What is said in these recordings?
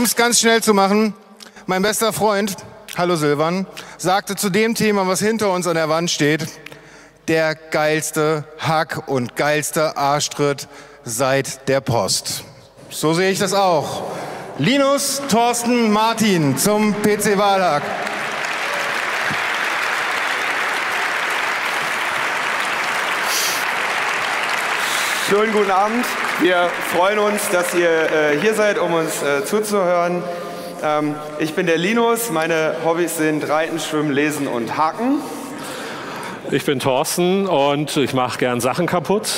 Um es ganz schnell zu machen, mein bester Freund, hallo Silvan, sagte zu dem Thema, was hinter uns an der Wand steht, der geilste Hack und geilste Arschtritt seit der Post. So sehe ich das auch. Linus, Thorsten, Martin zum PC-Wahlhack. Schönen guten Abend. Wir freuen uns, dass ihr hier seid, um uns zuzuhören. Ich bin der Linus. Meine Hobbys sind Reiten, Schwimmen, Lesen und Haken. Ich bin Thorsten und ich mache gern Sachen kaputt.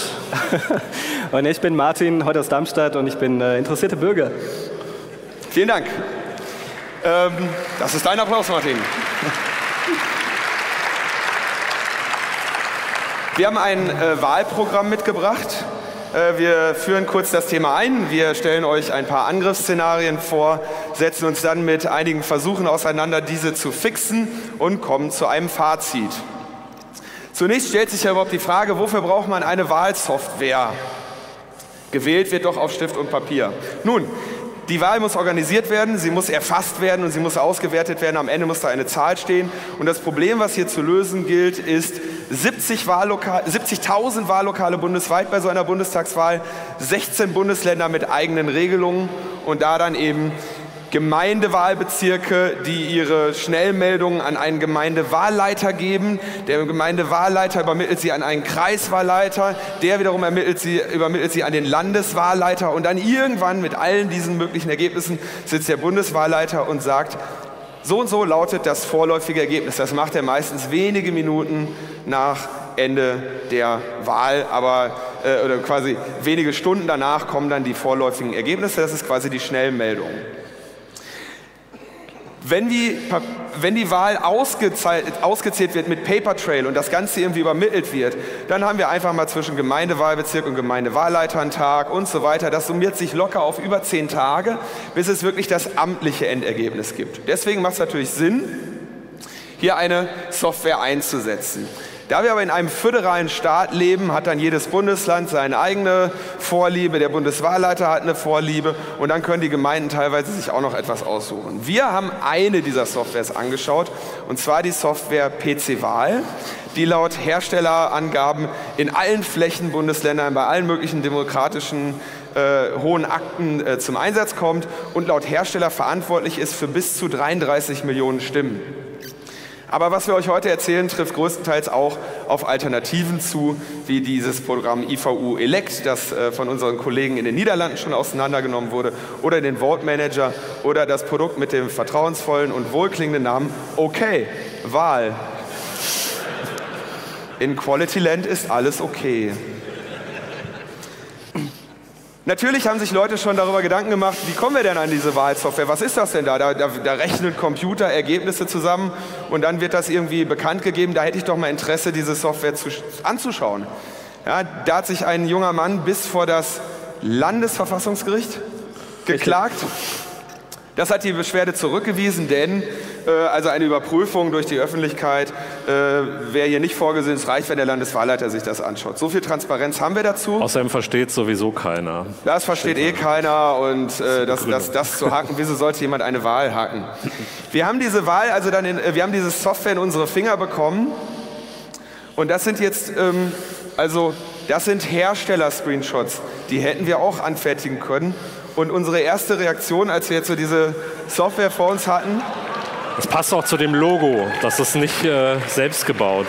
Und ich bin Martin, heute aus Darmstadt, und ich bin interessierter Bürger. Vielen Dank. Das ist dein Applaus, Martin. Wir haben ein Wahlprogramm mitgebracht. Wir führen kurz das Thema ein. Wir stellen euch ein paar Angriffsszenarien vor, setzen uns dann mit einigen Versuchen auseinander, diese zu fixen, und kommen zu einem Fazit. Zunächst stellt sich ja überhaupt die Frage, wofür braucht man eine Wahlsoftware? Gewählt wird doch auf Stift und Papier. Nun, die Wahl muss organisiert werden, sie muss erfasst werden und sie muss ausgewertet werden. Am Ende muss da eine Zahl stehen. Und das Problem, was hier zu lösen gilt, ist 70.000 Wahllokale bundesweit bei so einer Bundestagswahl, 16 Bundesländer mit eigenen Regelungen und da dann eben Gemeindewahlbezirke, die ihre Schnellmeldungen an einen Gemeindewahlleiter geben. Der Gemeindewahlleiter übermittelt sie an einen Kreiswahlleiter, der wiederum übermittelt sie an den Landeswahlleiter, und dann irgendwann mit allen diesen möglichen Ergebnissen sitzt der Bundeswahlleiter und sagt, so und so lautet das vorläufige Ergebnis. Das macht er meistens wenige Minuten nach Ende der Wahl, aber oder quasi wenige Stunden danach kommen dann die vorläufigen Ergebnisse. Das ist quasi die Schnellmeldung. Wenn die Wahl ausgezählt wird mit Paper Trail und das Ganze irgendwie übermittelt wird, dann haben wir einfach mal zwischen Gemeindewahlbezirk und Gemeindewahlleiter einen Tag und so weiter. Das summiert sich locker auf über 10 Tage, bis es wirklich das amtliche Endergebnis gibt. Deswegen macht es natürlich Sinn, hier eine Software einzusetzen. Da wir aber in einem föderalen Staat leben, hat dann jedes Bundesland seine eigene Vorliebe, der Bundeswahlleiter hat eine Vorliebe, und dann können die Gemeinden teilweise sich auch noch etwas aussuchen. Wir haben eine dieser Softwares angeschaut, und zwar die Software PC-Wahl, die laut Herstellerangaben in allen Flächen Bundesländern, bei allen möglichen demokratischen hohen Akten zum Einsatz kommt und laut Hersteller verantwortlich ist für bis zu 33 Millionen Stimmen. Aber was wir euch heute erzählen, trifft größtenteils auch auf Alternativen zu, wie dieses Programm IVU Elect, das von unseren Kollegen in den Niederlanden schon auseinandergenommen wurde, oder den Vote Manager oder das Produkt mit dem vertrauensvollen und wohlklingenden Namen OK-Wahl. In Qualityland ist alles okay. Natürlich haben sich Leute schon darüber Gedanken gemacht, wie kommen wir denn an diese Wahlsoftware? Was ist das denn da? Da rechnen Computer Ergebnisse zusammen und dann wird das irgendwie bekannt gegeben. Da hätte ich doch mal Interesse, diese Software anzuschauen. Ja, da hat sich ein junger Mann bis vor das Landesverfassungsgericht geklagt. Das hat die Beschwerde zurückgewiesen, denn also eine Überprüfung durch die Öffentlichkeit wäre hier nicht vorgesehen. Es reicht, wenn der Landeswahlleiter sich das anschaut. So viel Transparenz haben wir dazu. Außerdem versteht sowieso keiner. Das versteht keiner, und das zu hacken, wieso sollte jemand eine Wahl hacken? Wir haben diese Wahl, also dann wir haben diese Software in unsere Finger bekommen, und das sind jetzt das sind Hersteller-Screenshots. Die hätten wir auch anfertigen können. Und unsere erste Reaktion, als wir jetzt so diese Software vor uns hatten... Das passt auch zu dem Logo, das ist nicht selbst gebaut.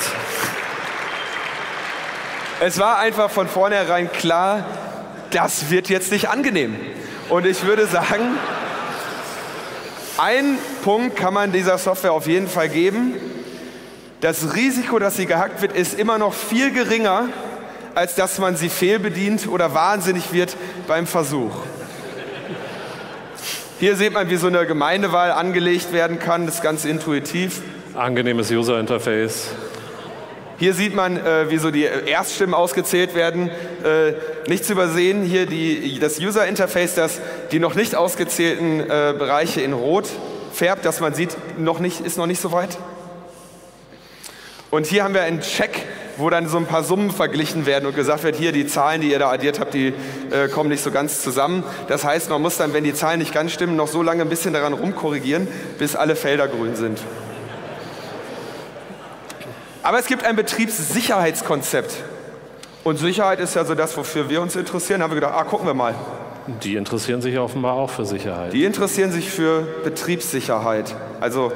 Es war einfach von vornherein klar, das wird jetzt nicht angenehm. Und ich würde sagen, einen Punkt kann man dieser Software auf jeden Fall geben. Das Risiko, dass sie gehackt wird, ist immer noch viel geringer, als dass man sie fehlbedient oder wahnsinnig wird beim Versuch. Hier sieht man, wie so eine Gemeindewahl angelegt werden kann, das ist ganz intuitiv. Angenehmes User-Interface. Hier sieht man, wie so die Erststimmen ausgezählt werden. Nicht zu übersehen, hier das User-Interface, das die noch nicht ausgezählten Bereiche in Rot färbt, dass man sieht, ist noch nicht so weit. Und hier haben wir einen Check, wo dann so ein paar Summen verglichen werden und gesagt wird, hier die Zahlen, die ihr da addiert habt, die kommen nicht so ganz zusammen. Das heißt, man muss dann, wenn die Zahlen nicht ganz stimmen, noch so lange ein bisschen daran rumkorrigieren, bis alle Felder grün sind. Aber es gibt ein Betriebssicherheitskonzept. Und Sicherheit ist ja so das, wofür wir uns interessieren. Da haben wir gedacht, ah, gucken wir mal. Die interessieren sich offenbar auch für Sicherheit. Die interessieren sich für Betriebssicherheit. Also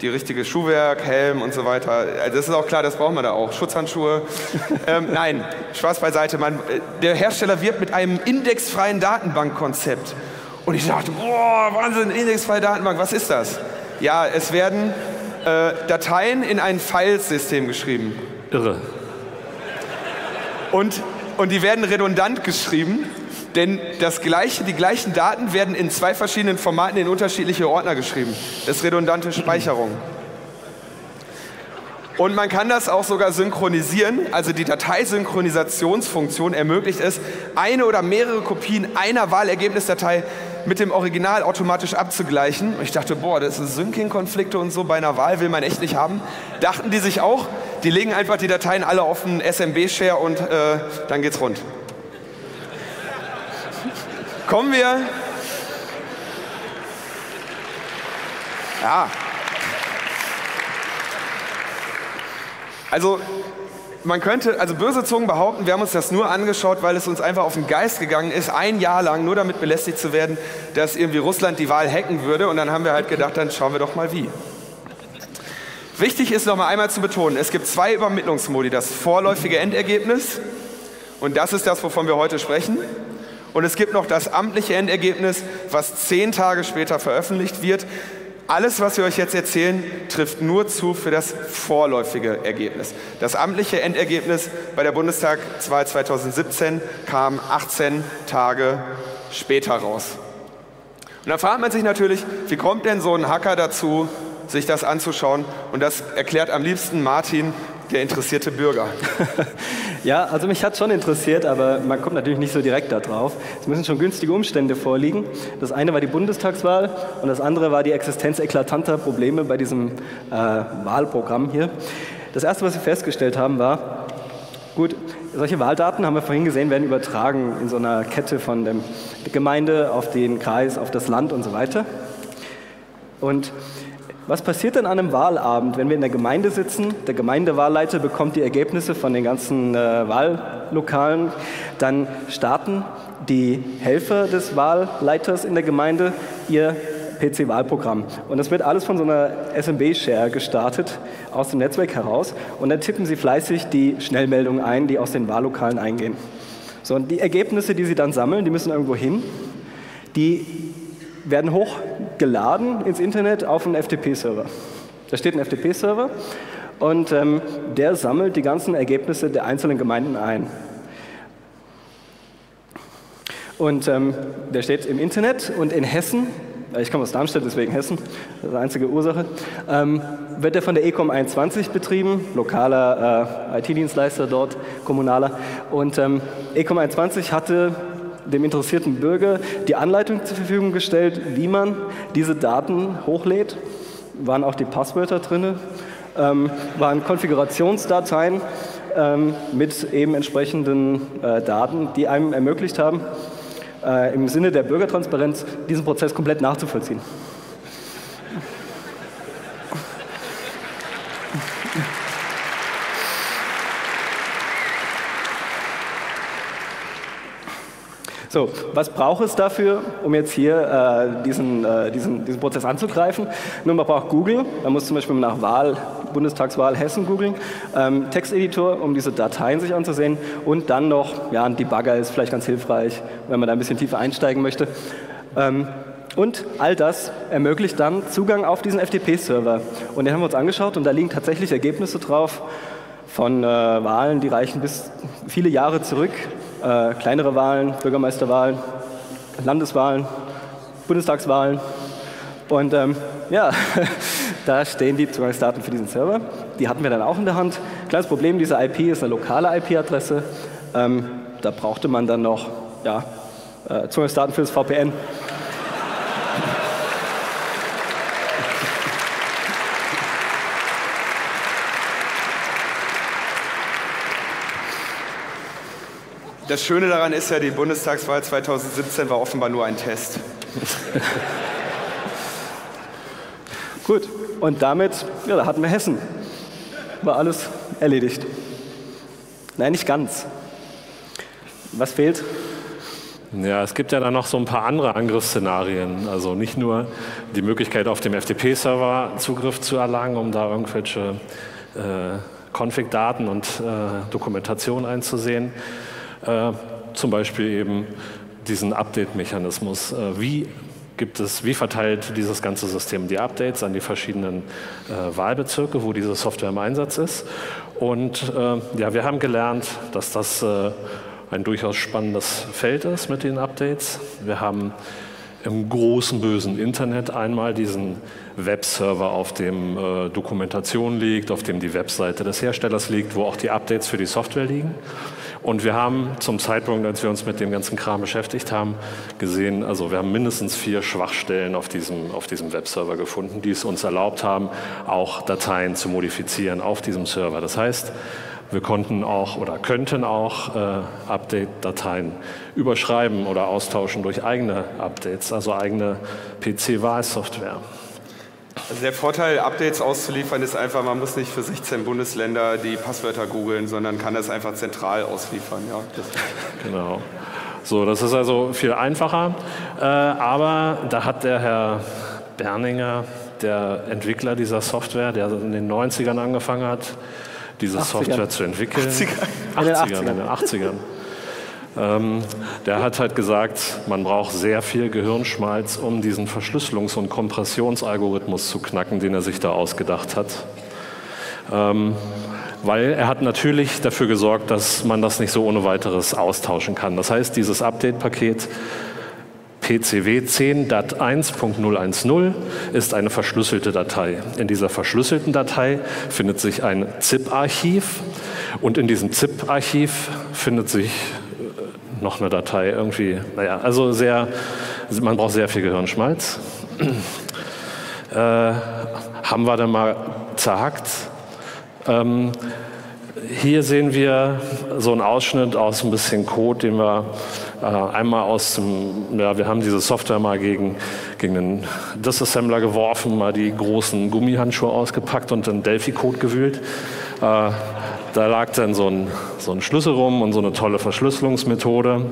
die richtige Schuhwerk, Helm und so weiter. Das ist auch klar, das brauchen wir da auch. Schutzhandschuhe. Nein, Spaß beiseite. Der Hersteller wirbt mit einem indexfreien Datenbankkonzept. Und ich dachte, boah, Wahnsinn, indexfreie Datenbank, was ist das? Ja, es werden Dateien in ein Filesystem geschrieben. Irre. Und die werden redundant geschrieben, denn die gleichen Daten werden in zwei verschiedenen Formaten in unterschiedliche Ordner geschrieben. Das ist redundante Speicherung. Und man kann das auch sogar synchronisieren, also die Dateisynchronisationsfunktion ermöglicht es, eine oder mehrere Kopien einer Wahlergebnisdatei mit dem Original automatisch abzugleichen. Und ich dachte, boah, das sind Syncing-Konflikte und so bei einer Wahl will man echt nicht haben. Dachten die sich auch, die legen einfach die Dateien alle auf einen SMB-Share und dann geht's rund. Kommen wir... Ja. Also, man könnte, also böse Zungen behaupten, wir haben uns das nur angeschaut, weil es uns einfach auf den Geist gegangen ist, ein Jahr lang nur damit belästigt zu werden, dass irgendwie Russland die Wahl hacken würde. Und dann haben wir halt gedacht, dann schauen wir doch mal wie. Wichtig ist nochmal einmal zu betonen, es gibt zwei Übermittlungsmodi, das vorläufige Endergebnis und das ist das, wovon wir heute sprechen. Und es gibt noch das amtliche Endergebnis, was 10 Tage später veröffentlicht wird. Alles, was wir euch jetzt erzählen, trifft nur zu für das vorläufige Ergebnis. Das amtliche Endergebnis bei der Bundestagswahl 2017 kam 18 Tage später raus. Und da fragt man sich natürlich, wie kommt denn so ein Hacker dazu, sich das anzuschauen? Und das erklärt am liebsten Martin, der interessierte Bürger. Ja, also mich hat es schon interessiert, aber man kommt natürlich nicht so direkt da drauf. Es müssen schon günstige Umstände vorliegen. Das eine war die Bundestagswahl und das andere war die Existenz eklatanter Probleme bei diesem Wahlprogramm hier. Das erste, was wir festgestellt haben, war, gut, solche Wahldaten, haben wir vorhin gesehen, werden übertragen in so einer Kette von der Gemeinde auf den Kreis, auf das Land und so weiter. Und was passiert denn an einem Wahlabend, wenn wir in der Gemeinde sitzen, der Gemeindewahlleiter bekommt die Ergebnisse von den ganzen Wahllokalen, dann starten die Helfer des Wahlleiters in der Gemeinde ihr PC-Wahlprogramm. Und das wird alles von so einer SMB-Share gestartet, aus dem Netzwerk heraus. Und dann tippen sie fleißig die Schnellmeldungen ein, die aus den Wahllokalen eingehen. So, und die Ergebnisse, die sie dann sammeln, die müssen irgendwo hin, die werden hochgeladen ins Internet auf einen FTP-Server. Da steht ein FTP-Server und der sammelt die ganzen Ergebnisse der einzelnen Gemeinden ein. Und der steht im Internet und in Hessen, ich komme aus Darmstadt, deswegen Hessen, das ist die einzige Ursache, wird der von der ekom21 betrieben, lokaler IT-Dienstleister dort, kommunaler. Und ekom21 hatte dem interessierten Bürger die Anleitung zur Verfügung gestellt, wie man diese Daten hochlädt. Waren auch die Passwörter drin, waren Konfigurationsdateien mit eben entsprechenden Daten, die einem ermöglicht haben, im Sinne der Bürgertransparenz diesen Prozess komplett nachzuvollziehen. So, was braucht es dafür, um jetzt hier diesen Prozess anzugreifen? Nun, man braucht Google, man muss zum Beispiel nach Bundestagswahl Hessen googeln, Texteditor, um diese Dateien sich anzusehen und dann noch, ja, ein Debugger ist vielleicht ganz hilfreich, wenn man da ein bisschen tiefer einsteigen möchte. Und all das ermöglicht dann Zugang auf diesen FTP-Server. Und den haben wir uns angeschaut und da liegen tatsächlich Ergebnisse drauf von Wahlen, die reichen bis viele Jahre zurück. Kleinere Wahlen, Bürgermeisterwahlen, Landeswahlen, Bundestagswahlen. Und ja, da stehen die Zugangsdaten für diesen Server. Die hatten wir dann auch in der Hand. Kleines Problem, diese IP ist eine lokale IP-Adresse. Da brauchte man dann noch, ja, Zugangsdaten für das VPN. Das Schöne daran ist ja, die Bundestagswahl 2017 war offenbar nur ein Test. Gut, und damit, ja, da hatten wir Hessen. War alles erledigt. Nein, nicht ganz. Was fehlt? Ja, es gibt ja dann noch so ein paar andere Angriffsszenarien. Also nicht nur die Möglichkeit, auf dem FTP-Server Zugriff zu erlangen, um da irgendwelche Config-Daten und Dokumentation einzusehen. Zum Beispiel eben diesen Update-Mechanismus. Wie verteilt dieses ganze System die Updates an die verschiedenen Wahlbezirke, wo diese Software im Einsatz ist? Und ja, wir haben gelernt, dass das ein durchaus spannendes Feld ist mit den Updates. Wir haben im großen, bösen Internet einmal diesen Webserver, auf dem Dokumentation liegt, auf dem die Webseite des Herstellers liegt, wo auch die Updates für die Software liegen. Und wir haben zum Zeitpunkt, als wir uns mit dem ganzen Kram beschäftigt haben, gesehen, also wir haben mindestens 4 Schwachstellen auf diesem Webserver gefunden, die es uns erlaubt haben, auch Dateien zu modifizieren auf diesem Server. Das heißt, wir konnten auch oder könnten auch Update-Dateien überschreiben oder austauschen durch eigene Updates, also eigene PC-Wahl-Software. Also der Vorteil, Updates auszuliefern, ist einfach, man muss nicht für 16 Bundesländer die Passwörter googeln, sondern kann das einfach zentral ausliefern. Ja. Genau. So, das ist also viel einfacher. Aber da hat der Herr Berninger, der Entwickler dieser Software, der in den 90ern angefangen hat, diese 80ern. Software zu entwickeln. 80ern. Der hat halt gesagt, man braucht sehr viel Gehirnschmalz, um diesen Verschlüsselungs- und Kompressionsalgorithmus zu knacken, den er sich da ausgedacht hat. Weil er hat natürlich dafür gesorgt, dass man das nicht so ohne weiteres austauschen kann. Das heißt, dieses Update-Paket PCW 10.1.010 ist eine verschlüsselte Datei. In dieser verschlüsselten Datei findet sich ein ZIP-Archiv und in diesem ZIP-Archiv findet sich noch eine Datei irgendwie, naja, also sehr, man braucht sehr viel Gehirnschmalz. Haben wir dann mal zerhackt. Hier sehen wir so einen Ausschnitt aus ein bisschen Code, den wir einmal aus dem, ja, wir haben diese Software mal gegen den Disassembler geworfen, mal die großen Gummihandschuhe ausgepackt und in Delphi-Code gewühlt. Da lag dann so ein Schlüssel rum und so eine tolle Verschlüsselungsmethode.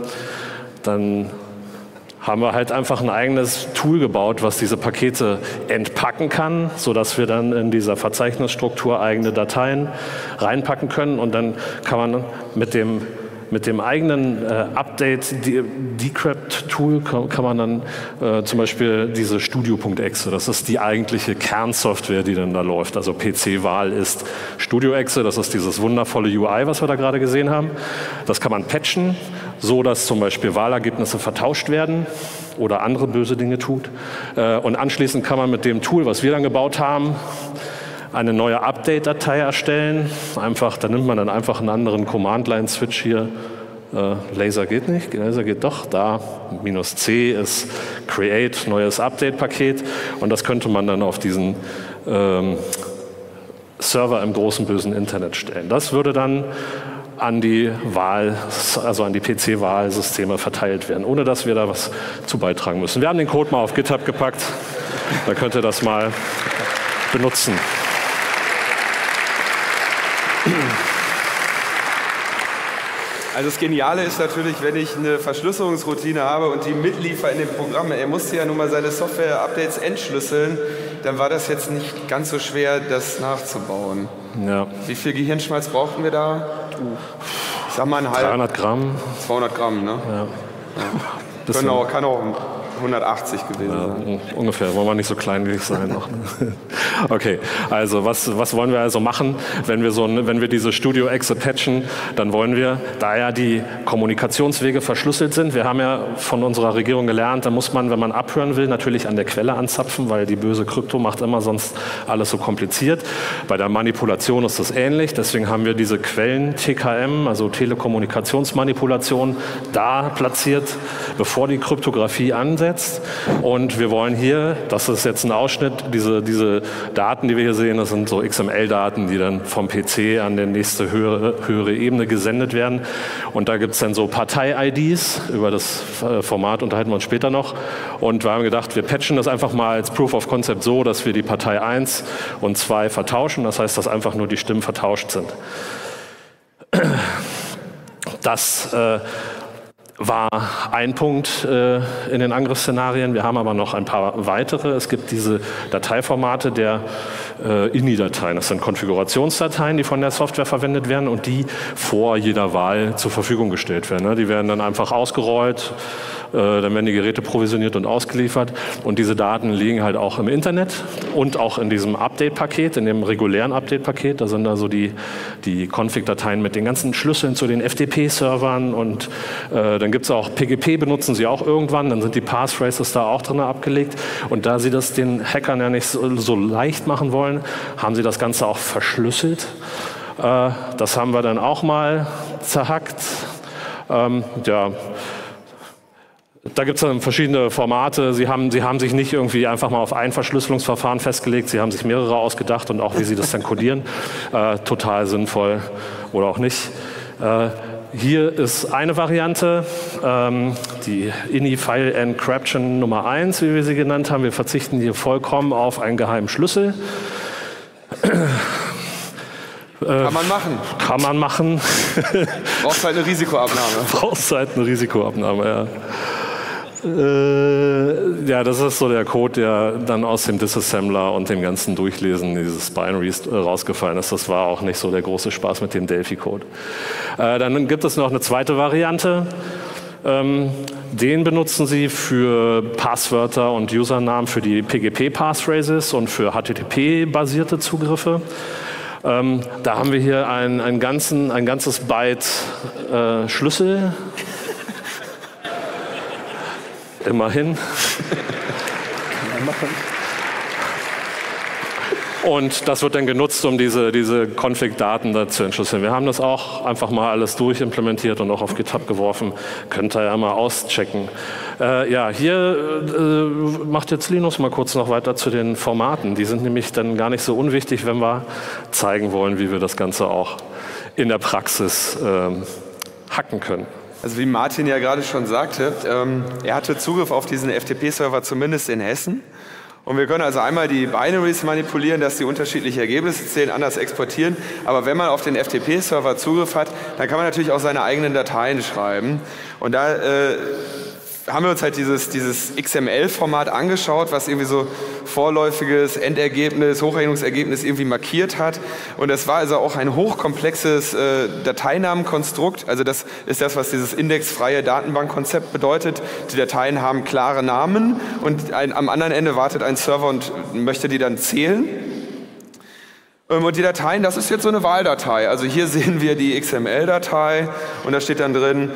Dann haben wir halt einfach ein eigenes Tool gebaut, was diese Pakete entpacken kann, sodass wir dann in dieser Verzeichnisstruktur eigene Dateien reinpacken können. Und dann kann man mit dem eigenen Update-Decrypt-Tool kann man dann zum Beispiel diese Studio.exe, das ist die eigentliche Kernsoftware, die dann da läuft. Also PC-Wahl ist Studio.exe, das ist dieses wundervolle UI, was wir da gerade gesehen haben. Das kann man patchen, so dass zum Beispiel Wahlergebnisse vertauscht werden oder andere böse Dinge tut. Und anschließend kann man mit dem Tool, was wir dann gebaut haben, eine neue Update-Datei erstellen. Da nimmt man dann einfach einen anderen Command-Line-Switch hier. Laser geht nicht, Laser geht doch. Da, -C ist Create, neues Update-Paket. Und das könnte man dann auf diesen Server im großen, bösen Internet stellen. Das würde dann an die Wahl, also an die PC-Wahlsysteme verteilt werden, ohne dass wir da was zu beitragen müssen. Wir haben den Code mal auf GitHub gepackt. Da könnt ihr das mal benutzen. Also das Geniale ist natürlich, wenn ich eine Verschlüsselungsroutine habe und die mitliefer in dem Programm, er musste ja nun mal seine Software-Updates entschlüsseln, dann war das jetzt nicht ganz so schwer, das nachzubauen. Ja. Wie viel Gehirnschmalz brauchten wir da? Ich sag mal einen halben. 300 Gramm. 200 Gramm, ne? Ja. Ja. Kann auch 180 gewesen sein. Ungefähr, wollen wir nicht so kleinlich sein. Okay, also was wollen wir also machen, wenn wir diese Studio-Exe patchen? Dann wollen wir, da ja die Kommunikationswege verschlüsselt sind, wir haben ja von unserer Regierung gelernt, da muss man, wenn man abhören will, natürlich an der Quelle anzapfen, weil die böse Krypto macht immer sonst alles so kompliziert. Bei der Manipulation ist das ähnlich, deswegen haben wir diese Quellen TKM, also Telekommunikationsmanipulation, da platziert, bevor die Kryptographie ansetzt. umgesetzt. Und wir wollen hier, das ist jetzt ein Ausschnitt, diese Daten, die wir hier sehen, das sind so XML-Daten, die dann vom PC an die nächste höhere Ebene gesendet werden. Und da gibt es dann so Partei-IDs, über das Format unterhalten wir uns später noch. Und wir haben gedacht, wir patchen das einfach mal als Proof of Concept so, dass wir die Partei 1 und 2 vertauschen. Das heißt, dass einfach nur die Stimmen vertauscht sind. Das war ein Punkt in den Angriffsszenarien. Wir haben aber noch ein paar weitere. Es gibt diese Dateiformate der INI-Dateien. Das sind Konfigurationsdateien, die von der Software verwendet werden und die vor jeder Wahl zur Verfügung gestellt werden. Die werden dann einfach ausgerollt, dann werden die Geräte provisioniert und ausgeliefert. Und diese Daten liegen halt auch im Internet und auch in diesem Update-Paket, in dem regulären Update-Paket. Da sind also die Config-Dateien mit den ganzen Schlüsseln zu den FTP-Servern und dann gibt es auch PGP, benutzen sie auch irgendwann, dann sind die Passphrases da auch drin abgelegt. Und da sie das den Hackern ja nicht so leicht machen wollen, haben sie das Ganze auch verschlüsselt. Das haben wir dann auch mal zerhackt. Ja. Da gibt es dann verschiedene Formate. Sie haben sich nicht irgendwie einfach mal auf ein Verschlüsselungsverfahren festgelegt. Sie haben sich mehrere ausgedacht und auch, wie sie das dann kodieren. Total sinnvoll oder auch nicht. Hier ist eine Variante, die INI-File Encryption Nummer 1, wie wir sie genannt haben. Wir verzichten hier vollkommen auf einen geheimen Schlüssel. Kann man machen. Kann man machen. Brauchst halt eine Risikoabnahme. Brauchst halt eine Risikoabnahme, ja. Ja, das ist so der Code, der dann aus dem Disassembler und dem ganzen Durchlesen dieses Binaries rausgefallen ist. Das war auch nicht so der große Spaß mit dem Delphi-Code. Dann gibt es noch eine zweite Variante. Den benutzen sie für Passwörter und Usernamen für die PGP-Passphrases und für HTTP-basierte Zugriffe. Da haben wir hier ein ganzes Byte Schlüssel. Immerhin. Und das wird dann genutzt, um diese Config-Daten da zu entschlüsseln. Wir haben das auch einfach mal alles durchimplementiert und auch auf GitHub geworfen. Könnt ihr ja mal auschecken. Ja, hier macht jetzt Linus mal kurz noch weiter zu den Formaten. Die sind nämlich dann gar nicht so unwichtig, wenn wir zeigen wollen, wie wir das Ganze auch in der Praxis hacken können. Also wie Martin ja gerade schon sagte, er hatte Zugriff auf diesen FTP-Server zumindest in Hessen. Und wir können also einmal die Binaries manipulieren, dass die unterschiedliche Ergebnisse zählen, anders exportieren. Aber wenn man auf den FTP-Server Zugriff hat, dann kann man natürlich auch seine eigenen Dateien schreiben. Und da haben wir uns halt dieses XML-Format angeschaut, was irgendwie so vorläufiges Endergebnis, Hochrechnungsergebnis irgendwie markiert hat. Und das war also auch ein hochkomplexes Dateinamenkonstrukt. Also das ist das, was dieses indexfreie Datenbankkonzept bedeutet. Die Dateien haben klare Namen und am anderen Ende wartet ein Server und möchte die dann zählen. Und die Dateien, das ist jetzt so eine Wahldatei. Also hier sehen wir die XML-Datei und da steht dann drin,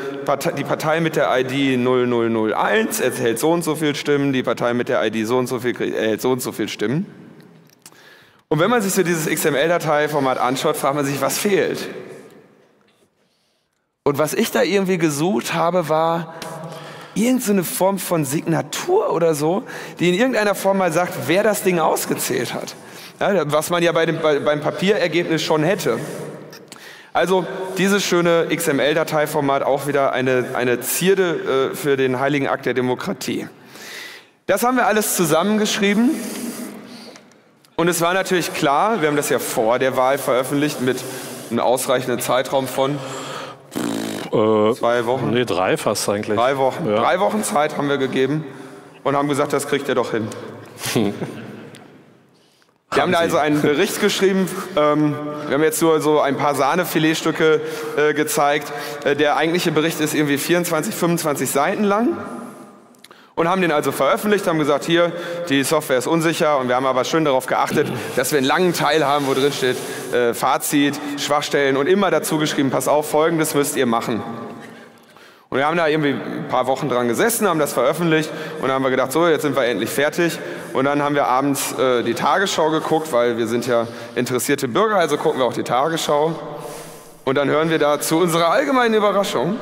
die Partei mit der ID 0001 erhält so und so viel Stimmen, die Partei mit der ID so und so viel erhält so und so viel Stimmen. Und wenn man sich so dieses XML-Dateiformat anschaut, fragt man sich, was fehlt? Und was ich da irgendwie gesucht habe, war irgendeine Form von Signatur oder so, die in irgendeiner Form mal sagt, wer das Ding ausgezählt hat. Ja, was man ja beim Papierergebnis schon hätte. Also dieses schöne XML-Dateiformat auch wieder eine Zierde für den heiligen Akt der Demokratie. Das haben wir alles zusammengeschrieben und es war natürlich klar, wir haben das ja vor der Wahl veröffentlicht mit einem ausreichenden Zeitraum von 2 Wochen. Nee, 3 fast eigentlich. 3 Wochen. Ja. 3 Wochen Zeit haben wir gegeben und haben gesagt, das kriegt ihr doch hin. Wir haben da also einen Bericht geschrieben, wir haben jetzt nur so ein paar Sahnefiletstücke gezeigt. Der eigentliche Bericht ist irgendwie 24, 25 Seiten lang und haben den also veröffentlicht, haben gesagt, hier, die Software ist unsicher und wir haben aber schön darauf geachtet, dass wir einen langen Teil haben, wo drin steht Fazit, Schwachstellen und immer dazu geschrieben, pass auf, Folgendes müsst ihr machen. Und wir haben da irgendwie ein paar Wochen dran gesessen, haben das veröffentlicht und dann haben wir gedacht, so, jetzt sind wir endlich fertig. Und dann haben wir abends die Tagesschau geguckt, weil wir sind ja interessierte Bürger, also gucken wir auch die Tagesschau. Und dann hören wir da zu unserer allgemeinen Überraschung,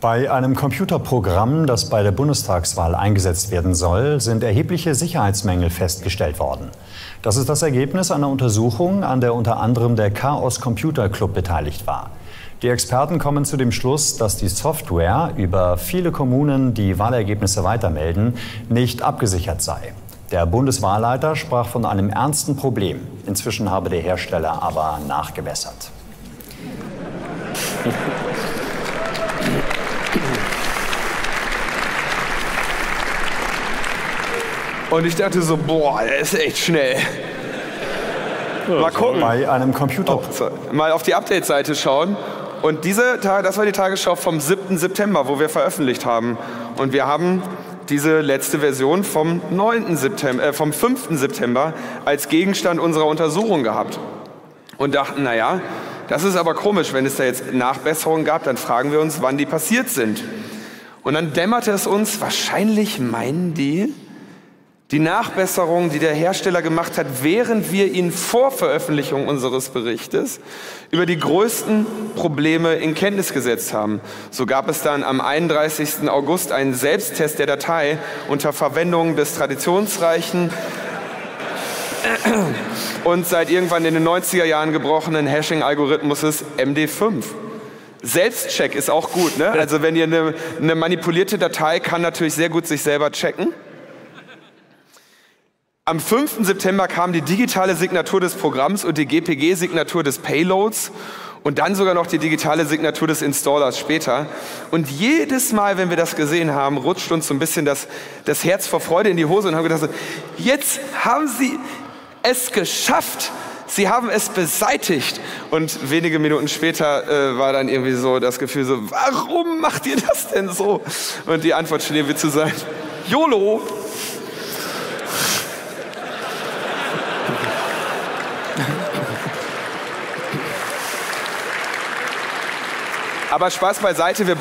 Bei einem Computerprogramm, das bei der Bundestagswahl eingesetzt werden soll, sind erhebliche Sicherheitsmängel festgestellt worden. Das ist das Ergebnis einer Untersuchung, an der unter anderem der Chaos Computer Club beteiligt war. Die Experten kommen zu dem Schluss, dass die Software, über viele Kommunen die Wahlergebnisse weitermelden, nicht abgesichert sei. Der Bundeswahlleiter sprach von einem ernsten Problem. Inzwischen habe der Hersteller aber nachgebessert. Und ich dachte so, boah, das ist echt schnell. Mal gucken. Bei einem Computer. Mal auf die Update-Seite schauen. Und das war die Tagesschau vom 7. September, wo wir veröffentlicht haben. Und wir haben diese letzte Version vom 5. September als Gegenstand unserer Untersuchung gehabt. Und dachten, naja, das ist aber komisch, wenn es da jetzt Nachbesserungen gab, dann fragen wir uns, wann die passiert sind. Und dann dämmerte es uns, wahrscheinlich meinen die Nachbesserungen, die der Hersteller gemacht hat, während wir ihn vor Veröffentlichung unseres Berichtes über die größten Probleme in Kenntnis gesetzt haben. So gab es dann am 31. August einen Selbsttest der Datei unter Verwendung des traditionsreichen und seit irgendwann in den 90er Jahren gebrochenen Hashing-Algorithmus MD5. Selbstcheck ist auch gut, ne? Also wenn ihr eine manipulierte Datei kann natürlich sehr gut sich selber checken. Am 5. September kam die digitale Signatur des Programms und die GPG-Signatur des Payloads und dann sogar noch die digitale Signatur des Installers später. Und jedes Mal, wenn wir das gesehen haben, rutscht uns so ein bisschen das Herz vor Freude in die Hose und haben gedacht, so, jetzt haben sie es geschafft, sie haben es beseitigt. Und wenige Minuten später war dann irgendwie so das Gefühl so, warum macht ihr das denn so? Und die Antwort schien mir zu sein, YOLO. Aber Spaß beiseite, wir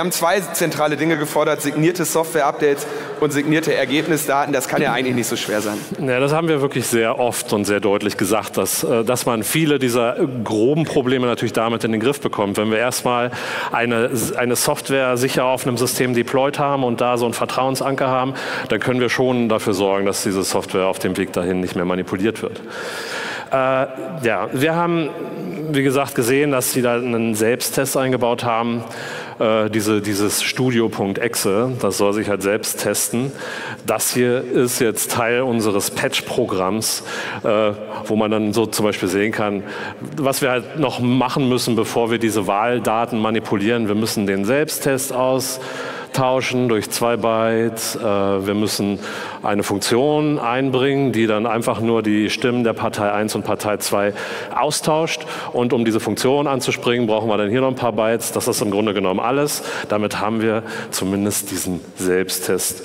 haben zwei zentrale Dinge gefordert, signierte Software-Updates und signierte Ergebnisdaten. Das kann ja eigentlich nicht so schwer sein. Ja, das haben wir wirklich sehr oft und sehr deutlich gesagt, dass man viele dieser groben Probleme natürlich damit in den Griff bekommt. Wenn wir erstmal eine Software sicher auf einem System deployed haben und da so einen Vertrauensanker haben, dann können wir schon dafür sorgen, dass diese Software auf dem Weg dahin nicht mehr manipuliert wird. Ja, wir haben, wie gesagt, gesehen, dass sie da einen Selbsttest eingebaut haben. Dieses Studio.exe, das soll sich halt selbst testen. Das hier ist jetzt Teil unseres Patch-Programms, wo man dann so zum Beispiel sehen kann, was wir halt noch machen müssen, bevor wir diese Wahldaten manipulieren. Wir müssen den Selbsttest austauschen durch 2 Bytes. Wir müssen eine Funktion einbringen, die dann einfach nur die Stimmen der Partei 1 und Partei 2 austauscht. Und um diese Funktion anzuspringen, brauchen wir dann hier noch ein paar Bytes. Das ist im Grunde genommen alles. Damit haben wir zumindest diesen Selbsttest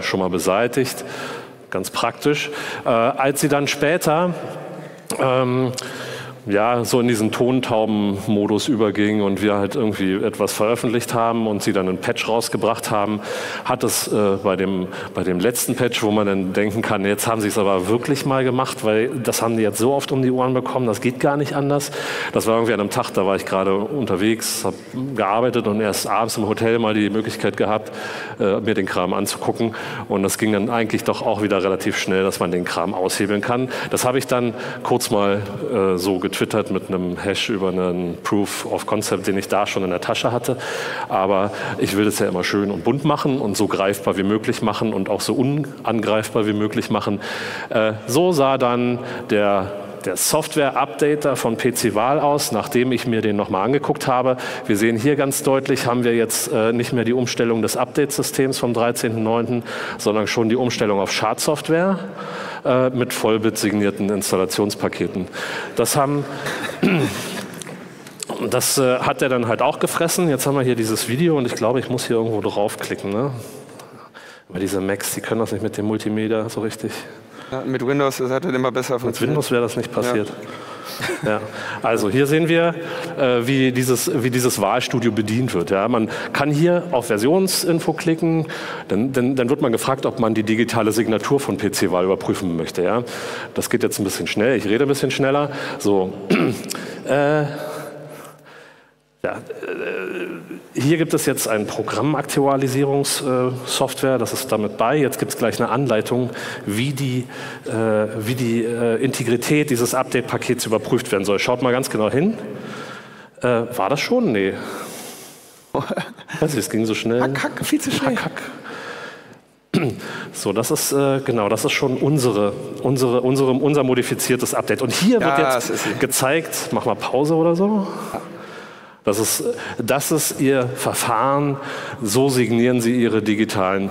schon mal beseitigt. Ganz praktisch. Als sie dann später ja, so in diesen Tontauben-Modus überging und wir halt irgendwie etwas veröffentlicht haben und sie dann einen Patch rausgebracht haben, hat es bei dem letzten Patch, wo man dann denken kann, jetzt haben sie es aber wirklich mal gemacht, weil das haben die jetzt so oft um die Ohren bekommen, das geht gar nicht anders. Das war irgendwie an einem Tag, da war ich gerade unterwegs, habe gearbeitet und erst abends im Hotel mal die Möglichkeit gehabt, mir den Kram anzugucken. Und das ging dann eigentlich doch auch wieder relativ schnell, dass man den Kram aushebeln kann. Das habe ich dann kurz mal so getwittert mit einem Hash über einen Proof of Concept, den ich da schon in der Tasche hatte. Aber ich will das ja immer schön und bunt machen und so greifbar wie möglich machen und auch so unangreifbar wie möglich machen. So sah dann der Software-Updater von PC-Wahl aus, nachdem ich mir den nochmal angeguckt habe. Wir sehen hier ganz deutlich, haben wir jetzt nicht mehr die Umstellung des Update-Systems vom 13.09., sondern schon die Umstellung auf Schadsoftware mit Vollbit signierten Installationspaketen. Das hat er dann halt auch gefressen. Jetzt haben wir hier dieses Video und ich glaube, ich muss hier irgendwo draufklicken. Ne? Aber diese Macs, die können das nicht mit dem Multimedia so richtig. Ja, mit Windows hat das immer besser funktioniert. Mit Windows wäre das nicht passiert. Ja. Ja. Also hier sehen wir, wie dieses Wahlstudio bedient wird. Ja. Man kann hier auf Versionsinfo klicken, dann wird man gefragt, ob man die digitale Signatur von PC-Wahl überprüfen möchte. Ja. Das geht jetzt ein bisschen schnell, ich rede ein bisschen schneller. So. Ja, hier gibt es jetzt ein Programm Aktualisierungssoftware, das ist damit bei. Jetzt gibt es gleich eine Anleitung, wie die Integrität dieses Update-Pakets überprüft werden soll. Schaut mal ganz genau hin. War das schon? Nee. Es ging so schnell. Hack, hack, viel zu schnell. Hack, hack. So, das ist genau, das ist schon unser modifiziertes Update. Und hier wird jetzt gezeigt, mach mal Pause oder so. Das ist Ihr Verfahren, so signieren Sie Ihre digitalen,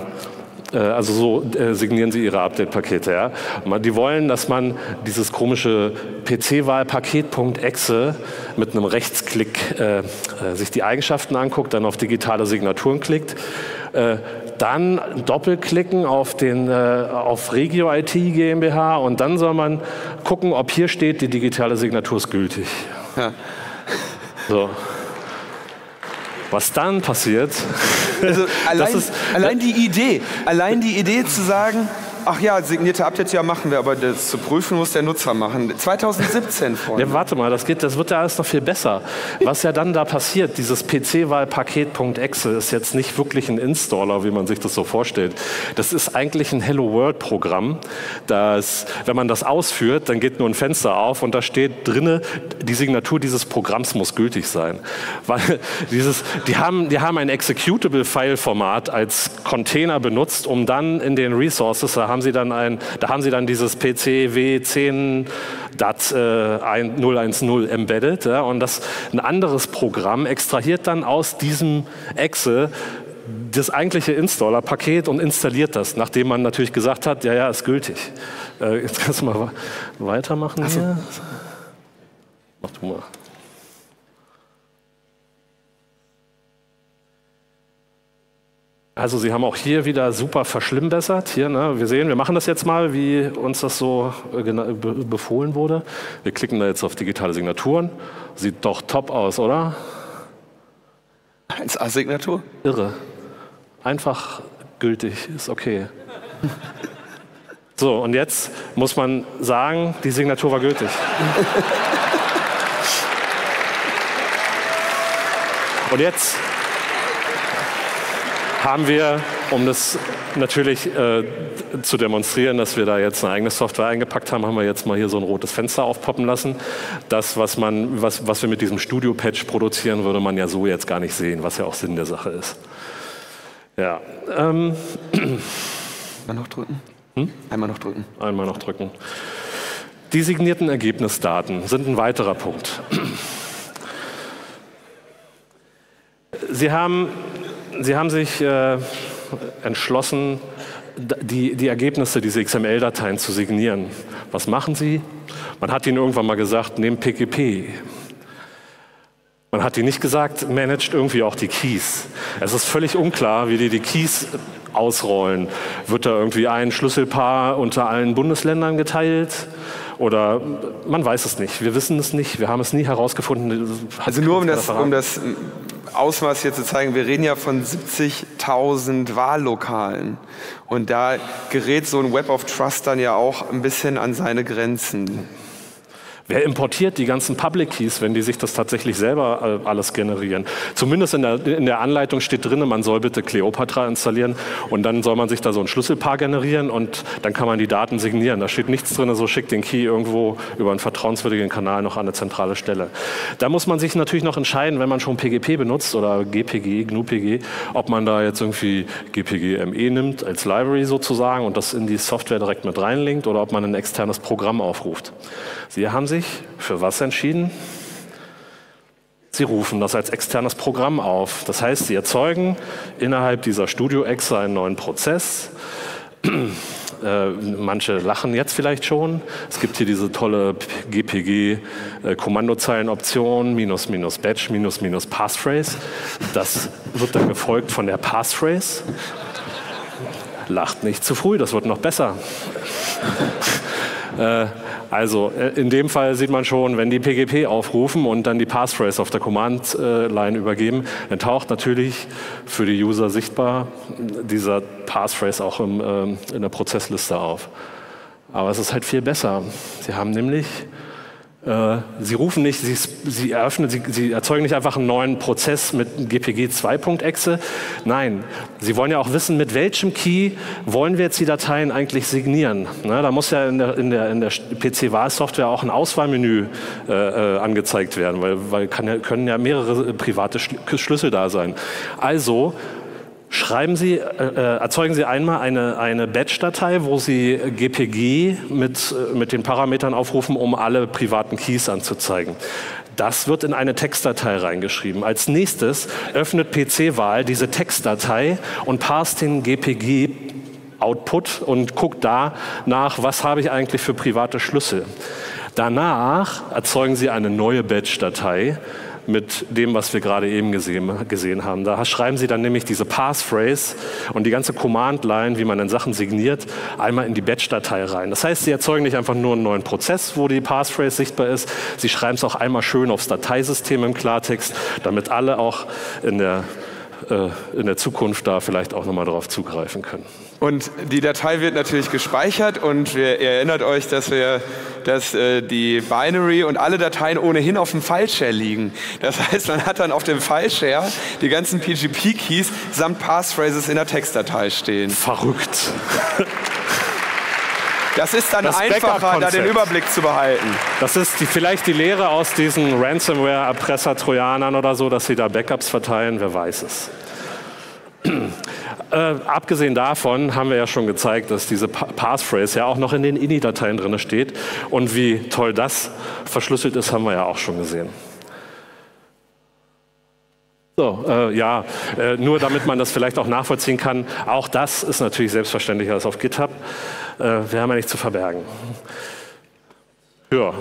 so signieren Sie Ihre Update-Pakete. Ja? Die wollen, dass man dieses komische PC-Wahl-Paket.exe mit einem Rechtsklick sich die Eigenschaften anguckt, dann auf digitale Signaturen klickt, dann doppelklicken auf RegioIT GmbH und dann soll man gucken, ob hier steht, die digitale Signatur ist gültig. Ja. So. Was dann passiert? Also allein die Idee zu sagen, ach ja, signierte Updates, ja, machen wir, aber das zu prüfen muss der Nutzer machen. 2017, Freunde. Ja, warte mal, das wird ja alles noch viel besser. Was ja dann da passiert, dieses PC-Wahl-Paket.exe ist jetzt nicht wirklich ein Installer, wie man sich das so vorstellt. Das ist eigentlich ein Hello-World-Programm, das, wenn man das ausführt, dann geht nur ein Fenster auf und da steht drinne, die Signatur dieses Programms muss gültig sein. Weil die haben ein Executable-File-Format als Container benutzt, um dann in den Resources, da haben sie dann dieses PCW10.010 embedded, ja, und das ein anderes Programm extrahiert dann aus diesem Exe das eigentliche Installer-Paket und installiert das, nachdem man natürlich gesagt hat, ja, ja, ist gültig. Jetzt kannst du mal weitermachen. Also, hier. Mach du mal. Also Sie haben auch hier wieder super verschlimmbessert. Hier, ne? Wir sehen, wir machen das jetzt mal, wie uns das so befohlen wurde. Wir klicken da jetzt auf digitale Signaturen. Sieht doch top aus, oder? 1A-Signatur? Irre. Einfach gültig, ist okay. So, und jetzt muss man sagen, die Signatur war gültig. Und jetzt haben wir, um das natürlich zu demonstrieren, dass wir da jetzt eine eigene Software eingepackt haben, haben wir jetzt mal hier so ein rotes Fenster aufpoppen lassen. Das, was wir mit diesem Studio-Patch produzieren, würde man ja so jetzt gar nicht sehen, was ja auch Sinn der Sache ist. Ja. Mal noch drücken. Hm? Einmal noch drücken. Einmal noch drücken. Die signierten Ergebnisdaten sind ein weiterer Punkt. Sie haben sich entschlossen, die Ergebnisse, diese XML-Dateien zu signieren. Was machen Sie? Man hat Ihnen irgendwann mal gesagt, nehmt PGP. Man hat Ihnen nicht gesagt, managt irgendwie auch die Keys. Es ist völlig unklar, wie die Keys ausrollen. Wird da irgendwie ein Schlüsselpaar unter allen Bundesländern geteilt? Oder man weiß es nicht. Wir wissen es nicht. Wir haben es nie herausgefunden. Also nur um das Ausmaß hier zu zeigen, wir reden ja von 70.000 Wahllokalen und da gerät so ein Web of Trust dann ja auch ein bisschen an seine Grenzen. Wer importiert die ganzen Public Keys, wenn die sich das tatsächlich selber alles generieren? Zumindest in der Anleitung steht drin, man soll bitte Cleopatra installieren und dann soll man sich da so ein Schlüsselpaar generieren und dann kann man die Daten signieren. Da steht nichts drin, so schickt den Key irgendwo über einen vertrauenswürdigen Kanal noch an eine zentrale Stelle. Da muss man sich natürlich noch entscheiden, wenn man schon PGP benutzt oder GPG, GNU-PG, ob man da jetzt irgendwie GPG-ME nimmt als Library sozusagen und das in die Software direkt mit reinlinkt oder ob man ein externes Programm aufruft. Sie haben sich für was entschieden? Sie rufen das als externes Programm auf. Das heißt, Sie erzeugen innerhalb dieser Studio-Exe einen neuen Prozess. Manche lachen jetzt vielleicht schon. Es gibt hier diese tolle GPG-Kommandozeilenoption, --batch, --passphrase. Das wird dann gefolgt von der Passphrase. Lacht nicht zu früh, das wird noch besser. Also in dem Fall sieht man schon, wenn die PGP aufrufen und dann die Passphrase auf der Command-Line übergeben, dann taucht natürlich für die User sichtbar dieser Passphrase auch in der Prozessliste auf. Aber es ist halt viel besser. Sie haben nämlich Sie rufen nicht, Sie erzeugen nicht einfach einen neuen Prozess mit GPG-2.exe. Nein, Sie wollen ja auch wissen, mit welchem Key wollen wir jetzt die Dateien eigentlich signieren. Ne, da muss ja in der PC-Wahl-Software auch ein Auswahlmenü angezeigt werden, weil können ja mehrere private Schlüssel da sein. Also erzeugen Sie einmal eine Batch-Datei, wo Sie GPG mit den Parametern aufrufen, um alle privaten Keys anzuzeigen. Das wird in eine Textdatei reingeschrieben. Als nächstes öffnet PC-Wahl diese Textdatei und parst den GPG-Output und guckt danach, was habe ich eigentlich für private Schlüssel. Danach erzeugen Sie eine neue Batch-Datei mit dem, was wir gerade eben gesehen haben. Da schreiben Sie dann nämlich diese Passphrase und die ganze Command-Line, wie man dann Sachen signiert, einmal in die Batch-Datei rein. Das heißt, Sie erzeugen nicht einfach nur einen neuen Prozess, wo die Passphrase sichtbar ist, Sie schreiben es auch einmal schön aufs Dateisystem im Klartext, damit alle auch in der Zukunft da vielleicht auch nochmal drauf zugreifen können. Und die Datei wird natürlich gespeichert und ihr erinnert euch, dass die Binary und alle Dateien ohnehin auf dem File-Share liegen. Das heißt, man hat dann auf dem File-Share die ganzen PGP-Keys samt Passphrases in der Textdatei stehen. Verrückt. Das ist dann einfacher, da den Überblick zu behalten. Das ist vielleicht die Lehre aus diesen Ransomware-Erpresser-Trojanern oder so, dass sie da Backups verteilen, wer weiß es. Abgesehen davon haben wir ja schon gezeigt, dass diese Passphrase ja auch noch in den INI-Dateien drin steht. Und wie toll das verschlüsselt ist, haben wir ja auch schon gesehen. So, nur damit man das vielleicht auch nachvollziehen kann, auch das ist natürlich selbstverständlicher als auf GitHub. Wir haben ja nichts zu verbergen. Ja.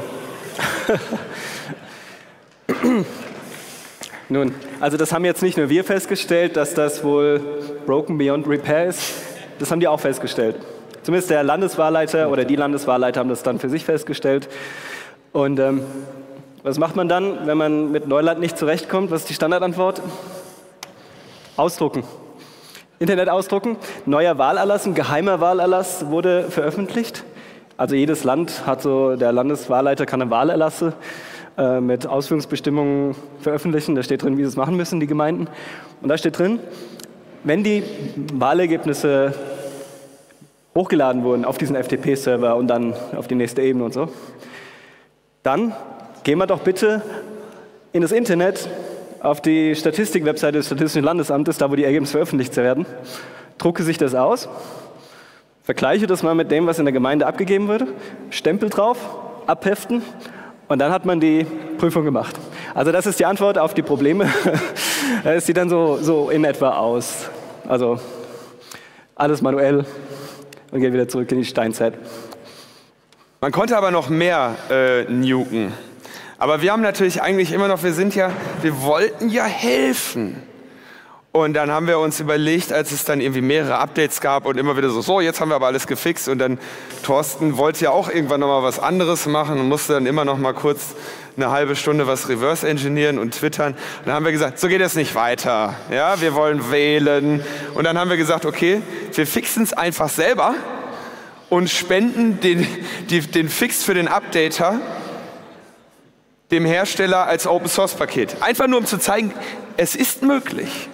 Nun, also das haben jetzt nicht nur wir festgestellt, dass das wohl broken beyond repair ist. Das haben die auch festgestellt. Zumindest der Landeswahlleiter oder die Landeswahlleiter haben das dann für sich festgestellt. Und was macht man dann, wenn man mit Neuland nicht zurechtkommt? Was ist die Standardantwort? Ausdrucken. Internet ausdrucken. Neuer Wahlerlass, ein geheimer Wahlerlass wurde veröffentlicht. Also jedes Land hat so, der Landeswahlleiter kann eine Wahlerlasse mit Ausführungsbestimmungen veröffentlichen. Da steht drin, wie sie es machen müssen, die Gemeinden. Und da steht drin, wenn die Wahlergebnisse hochgeladen wurden auf diesen FTP-Server und dann auf die nächste Ebene und so, dann gehen wir doch bitte in das Internet, auf die Statistik-Webseite des Statistischen Landesamtes, da wo die Ergebnisse veröffentlicht werden, drucke sich das aus, vergleiche das mal mit dem, was in der Gemeinde abgegeben wurde, Stempel drauf, abheften und dann hat man die Prüfung gemacht. Also das ist die Antwort auf die Probleme. Es sieht dann so in etwa aus. Also alles manuell und geht wieder zurück in die Steinzeit. Man konnte aber noch mehr nuken. Aber wir haben natürlich eigentlich immer noch, wir wollten ja helfen. Und dann haben wir uns überlegt, als es dann irgendwie mehrere Updates gab und immer wieder so, jetzt haben wir aber alles gefixt. Und dann Thorsten wollte ja auch irgendwann nochmal was anderes machen und musste dann immer noch mal kurz eine halbe Stunde was reverse-engineeren und twittern. Und dann haben wir gesagt, so geht das nicht weiter. Ja, wir wollen wählen. Und dann haben wir gesagt, okay, wir fixen es einfach selber und spenden den Fix für den Updater dem Hersteller als Open-Source-Paket. Einfach nur, um zu zeigen, es ist möglich.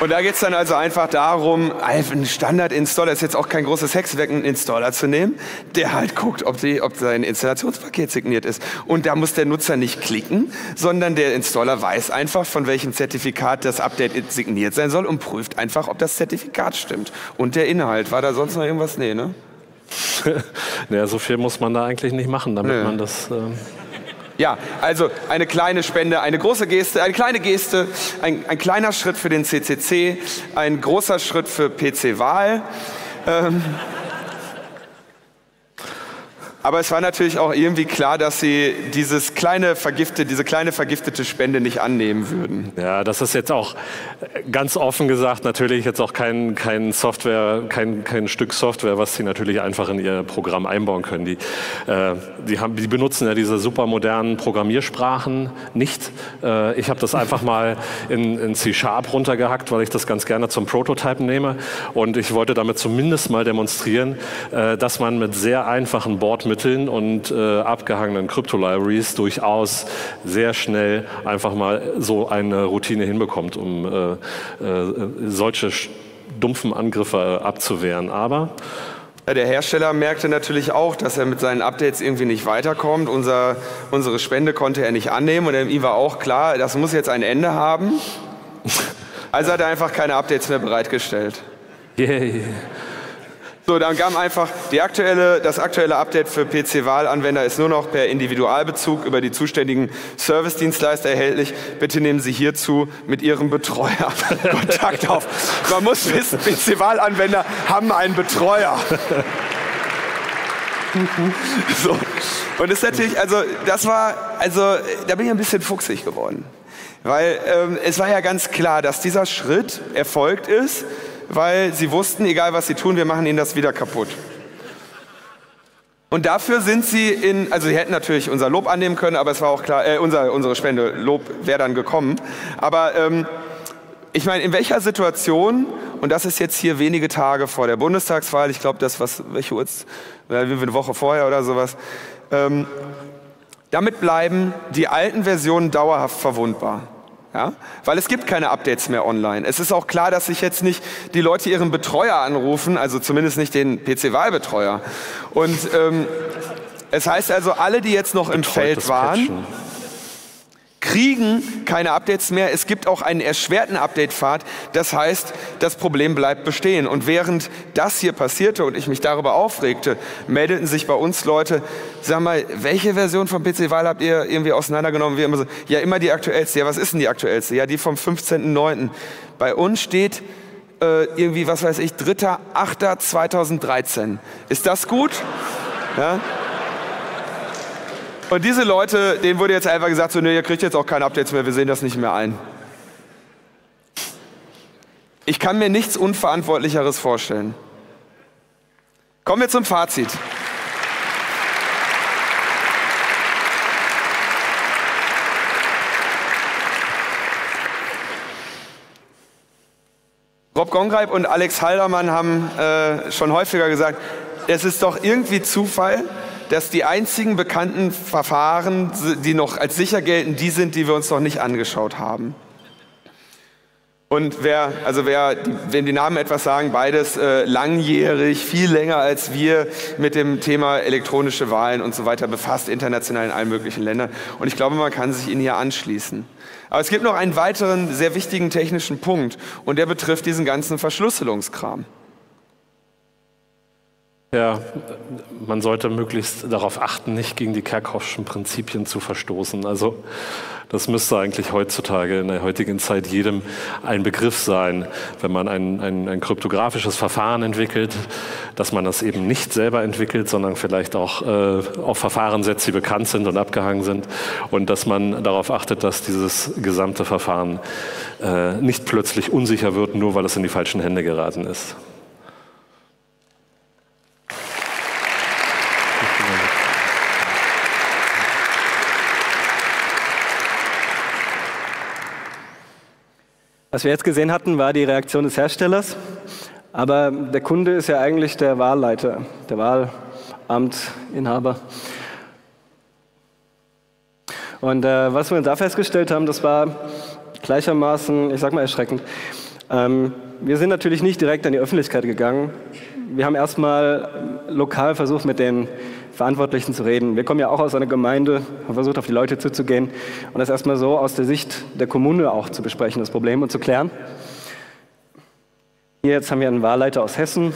Und da geht es dann also einfach darum, einen Standard-Installer, ist jetzt auch kein großes Hexwerk, einen Installer zu nehmen, der halt guckt, ob sein Installationspaket signiert ist. Und da muss der Nutzer nicht klicken, sondern der Installer weiß einfach, von welchem Zertifikat das Update signiert sein soll und prüft einfach, ob das Zertifikat stimmt. Und der Inhalt, war da sonst noch irgendwas? Nee, ne? Naja, so viel muss man da eigentlich nicht machen, damit man das... Ja, also eine kleine Spende, eine große Geste, eine kleine Geste, ein kleiner Schritt für den CCC, ein großer Schritt für PC-Wahl. Aber es war natürlich auch irgendwie klar, dass Sie diese kleine vergiftete Spende nicht annehmen würden. Ja, das ist jetzt auch ganz offen gesagt natürlich jetzt auch kein Stück Software, was Sie natürlich einfach in Ihr Programm einbauen können. Die benutzen ja diese super modernen Programmiersprachen nicht. Ich habe das einfach mal in C# runtergehackt, weil ich das ganz gerne zum Prototypen nehme. Und ich wollte damit zumindest mal demonstrieren, dass man mit sehr einfachen Bordmitteln und abgehangenen Crypto-Libraries durchaus sehr schnell einfach mal so eine Routine hinbekommt, um solche dumpfen Angriffe abzuwehren. Aber der Hersteller merkte natürlich auch, dass er mit seinen Updates irgendwie nicht weiterkommt. Unsere Spende konnte er nicht annehmen und ihm war auch klar, das muss jetzt ein Ende haben. Also hat er einfach keine Updates mehr bereitgestellt. Yay. So, dann kam einfach das aktuelle Update für PC-Wahl-Anwender ist nur noch per Individualbezug über die zuständigen Service-Dienstleister erhältlich. Bitte nehmen Sie hierzu mit Ihrem Betreuer Kontakt auf. Man muss wissen, PC-Wahl-Anwender haben einen Betreuer. So. Und das ist natürlich, da bin ich ein bisschen fuchsig geworden. Weil es war ja ganz klar, dass dieser Schritt erfolgt ist, weil sie wussten, egal was sie tun, wir machen ihnen das wieder kaputt. Und dafür sind sie also sie hätten natürlich unser Lob annehmen können, aber es war auch klar, unsere Spende, Lob wäre dann gekommen. Aber ich meine, in welcher Situation, und das ist jetzt hier wenige Tage vor der Bundestagswahl, ich glaube, welche Uhr ist, eine Woche vorher oder sowas, damit bleiben die alten Versionen dauerhaft verwundbar. Ja? Weil es gibt keine Updates mehr online. Es ist auch klar, dass sich jetzt nicht die Leute ihren Betreuer anrufen, also zumindest nicht den PC-Wahlbetreuer. Und es heißt also, alle, die jetzt noch im Feld waren, kriegen keine Updates mehr. Es gibt auch einen erschwerten Update-Pfad. Das heißt, das Problem bleibt bestehen. Und während das hier passierte und ich mich darüber aufregte, meldeten sich bei uns Leute, sag mal, welche Version von PC-Wahl habt ihr irgendwie auseinandergenommen? Wir immer so, ja, immer die aktuellste. Ja, was ist denn die aktuellste? Ja, die vom 15.09. Bei uns steht irgendwie, was weiß ich, 3.08.2013. Ist das gut? Ja. Und diese Leute, denen wurde jetzt einfach gesagt, so, nee, ihr kriegt jetzt auch keine Updates mehr, wir sehen das nicht mehr ein. Ich kann mir nichts Unverantwortlicheres vorstellen. Kommen wir zum Fazit. Rob Gongreib und Alex Haldermann haben schon häufiger gesagt, es ist doch irgendwie Zufall, dass die einzigen bekannten Verfahren, die noch als sicher gelten, die sind, die wir uns noch nicht angeschaut haben. Und wem die Namen etwas sagen, beides langjährig, viel länger als wir mit dem Thema elektronische Wahlen und so weiter befasst, international in allen möglichen Ländern. Und ich glaube, man kann sich ihnen hier anschließen. Aber es gibt noch einen weiteren sehr wichtigen technischen Punkt und der betrifft diesen ganzen Verschlüsselungskram. Ja, man sollte möglichst darauf achten, nicht gegen die Kerckhoffschen Prinzipien zu verstoßen. Also das müsste eigentlich heutzutage in der heutigen Zeit jedem ein Begriff sein, wenn man ein kryptografisches Verfahren entwickelt, dass man das eben nicht selber entwickelt, sondern vielleicht auch auf Verfahren setzt, die bekannt sind und abgehangen sind und dass man darauf achtet, dass dieses gesamte Verfahren nicht plötzlich unsicher wird, nur weil es in die falschen Hände geraten ist. Was wir jetzt gesehen hatten, war die Reaktion des Herstellers, aber der Kunde ist ja eigentlich der Wahlleiter, der Wahlamtinhaber. Und was wir da festgestellt haben, das war gleichermaßen, ich sag mal, erschreckend. Wir sind natürlich nicht direkt an die Öffentlichkeit gegangen. Wir haben erstmal lokal versucht, mit den Verantwortlichen zu reden. Wir kommen ja auch aus einer Gemeinde, haben versucht, auf die Leute zuzugehen und das erstmal so aus der Sicht der Kommune auch zu besprechen, das Problem und zu klären. Hier jetzt haben wir einen Wahlleiter aus Hessen,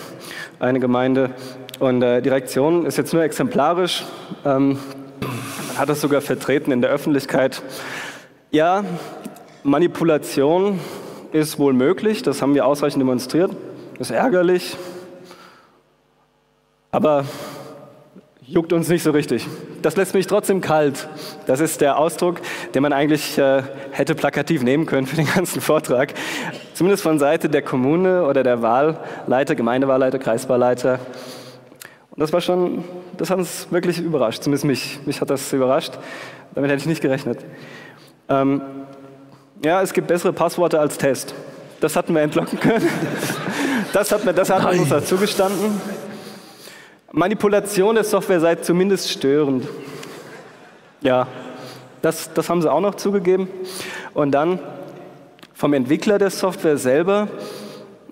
eine Gemeinde und die Reaktion ist jetzt nur exemplarisch, hat das sogar vertreten in der Öffentlichkeit. Ja, Manipulation ist wohl möglich, das haben wir ausreichend demonstriert, das ist ärgerlich, aber juckt uns nicht so richtig. Das lässt mich trotzdem kalt. Das ist der Ausdruck, den man eigentlich hätte plakativ nehmen können für den ganzen Vortrag. Zumindest von Seite der Kommune oder der Wahlleiter, Gemeindewahlleiter, Kreiswahlleiter. Und das war schon, das hat uns wirklich überrascht, zumindest mich. Mich hat das überrascht, damit hätte ich nicht gerechnet. Ja, es gibt bessere Passworte als Test. Das hatten wir entlocken können. Das hat man uns dazu gestanden. Manipulation der Software sei zumindest störend. Ja, das haben sie auch noch zugegeben. Und dann vom Entwickler der Software selber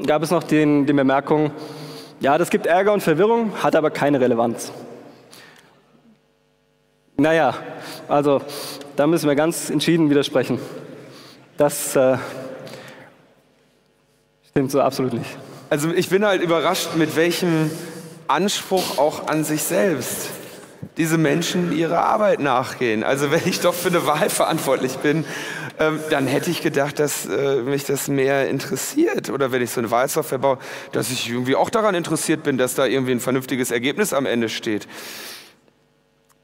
gab es noch die Bemerkung, ja, das gibt Ärger und Verwirrung, hat aber keine Relevanz. Naja, also da müssen wir ganz entschieden widersprechen. Das stimmt so absolut nicht. Also ich bin halt überrascht, mit welchem Anspruch auch an sich selbst diese Menschen ihrer Arbeit nachgehen. Also wenn ich doch für eine Wahl verantwortlich bin, dann hätte ich gedacht, dass mich das mehr interessiert. Oder wenn ich so eine Wahlsoftware baue, dass ich irgendwie auch daran interessiert bin, dass da irgendwie ein vernünftiges Ergebnis am Ende steht.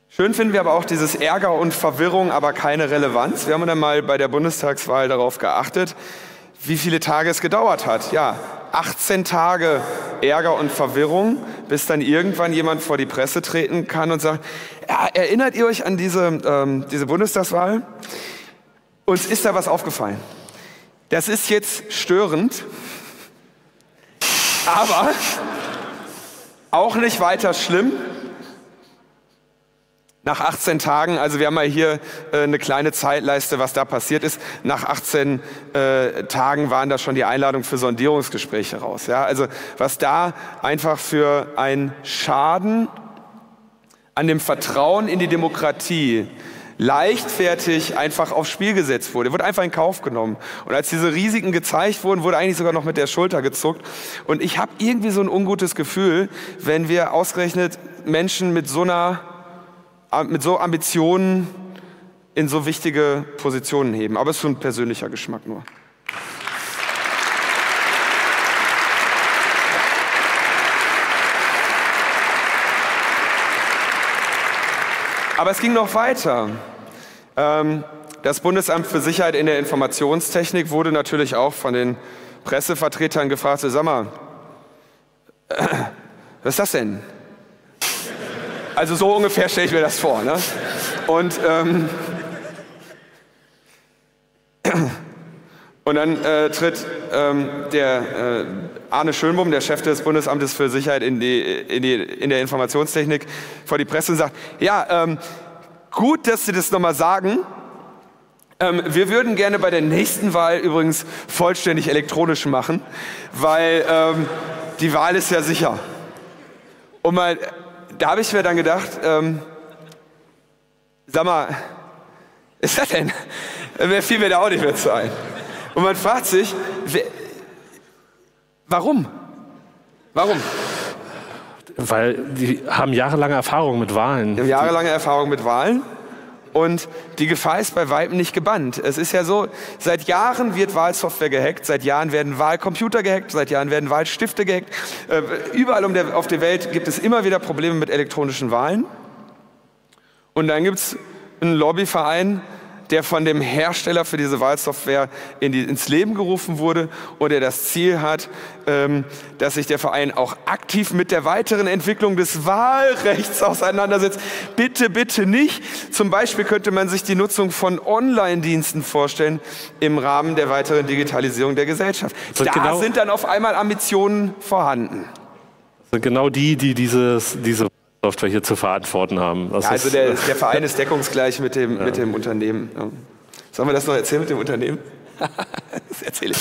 Schön finden wir aber auch dieses Ärger und Verwirrung, aber keine Relevanz. Wir haben dann mal bei der Bundestagswahl darauf geachtet, wie viele Tage es gedauert hat. Ja, 18 Tage Ärger und Verwirrung, bis dann irgendwann jemand vor die Presse treten kann und sagt, ja, erinnert ihr euch an diese Bundestagswahl? Uns ist da was aufgefallen. Das ist jetzt störend, aber auch nicht weiter schlimm. Nach 18 Tagen, also wir haben mal hier eine kleine Zeitleiste, was da passiert ist. Nach 18 Tagen waren da schon die Einladungen für Sondierungsgespräche raus. Ja? Also was da einfach für ein Schaden an dem Vertrauen in die Demokratie leichtfertig einfach aufs Spiel gesetzt wurde. Wurde einfach in Kauf genommen. Und als diese Risiken gezeigt wurden, wurde eigentlich sogar noch mit der Schulter gezuckt. Und ich habe irgendwie so ein ungutes Gefühl, wenn wir ausgerechnet Menschen mit so Ambitionen in so wichtige Positionen heben. Aber es ist schon ein persönlicher Geschmack nur. Aber es ging noch weiter. Das Bundesamt für Sicherheit in der Informationstechnik wurde natürlich auch von den Pressevertretern gefragt, sag mal, was ist das denn? Also so ungefähr stelle ich mir das vor. Ne? Und dann tritt der Arne Schönbohm, der Chef des Bundesamtes für Sicherheit in der Informationstechnik, vor die Presse und sagt, ja, gut, dass Sie das nochmal sagen. Wir würden gerne bei der nächsten Wahl übrigens vollständig elektronisch machen, weil die Wahl ist ja sicher. Und mal... Da habe ich mir dann gedacht, sag mal, was ist das denn? Mir fiel mir da auch nicht mehr zu ein. Und man fragt sich, warum? Warum? Weil die haben jahrelange Erfahrung mit Wahlen. Die haben jahrelange Erfahrung mit Wahlen und die Gefahr ist bei weitem nicht gebannt. Es ist ja so, seit Jahren wird Wahlsoftware gehackt, seit Jahren werden Wahlcomputer gehackt, seit Jahren werden Wahlstifte gehackt. Überall auf der Welt gibt es immer wieder Probleme mit elektronischen Wahlen. Und dann gibt es einen Lobbyverein, der von dem Hersteller für diese Wahlsoftware ins Leben gerufen wurde und der das Ziel hat, dass sich der Verein auch aktiv mit der weiteren Entwicklung des Wahlrechts auseinandersetzt. Bitte, bitte nicht. Zum Beispiel könnte man sich die Nutzung von Online-Diensten vorstellen im Rahmen der weiteren Digitalisierung der Gesellschaft. Da sind dann auf einmal Ambitionen vorhanden. Das sind genau die diese Software hier zu verantworten haben. Ja, also der Verein ist deckungsgleich mit dem Unternehmen. Ja. Sollen wir das noch erzählen mit dem Unternehmen? Das erzähle ich.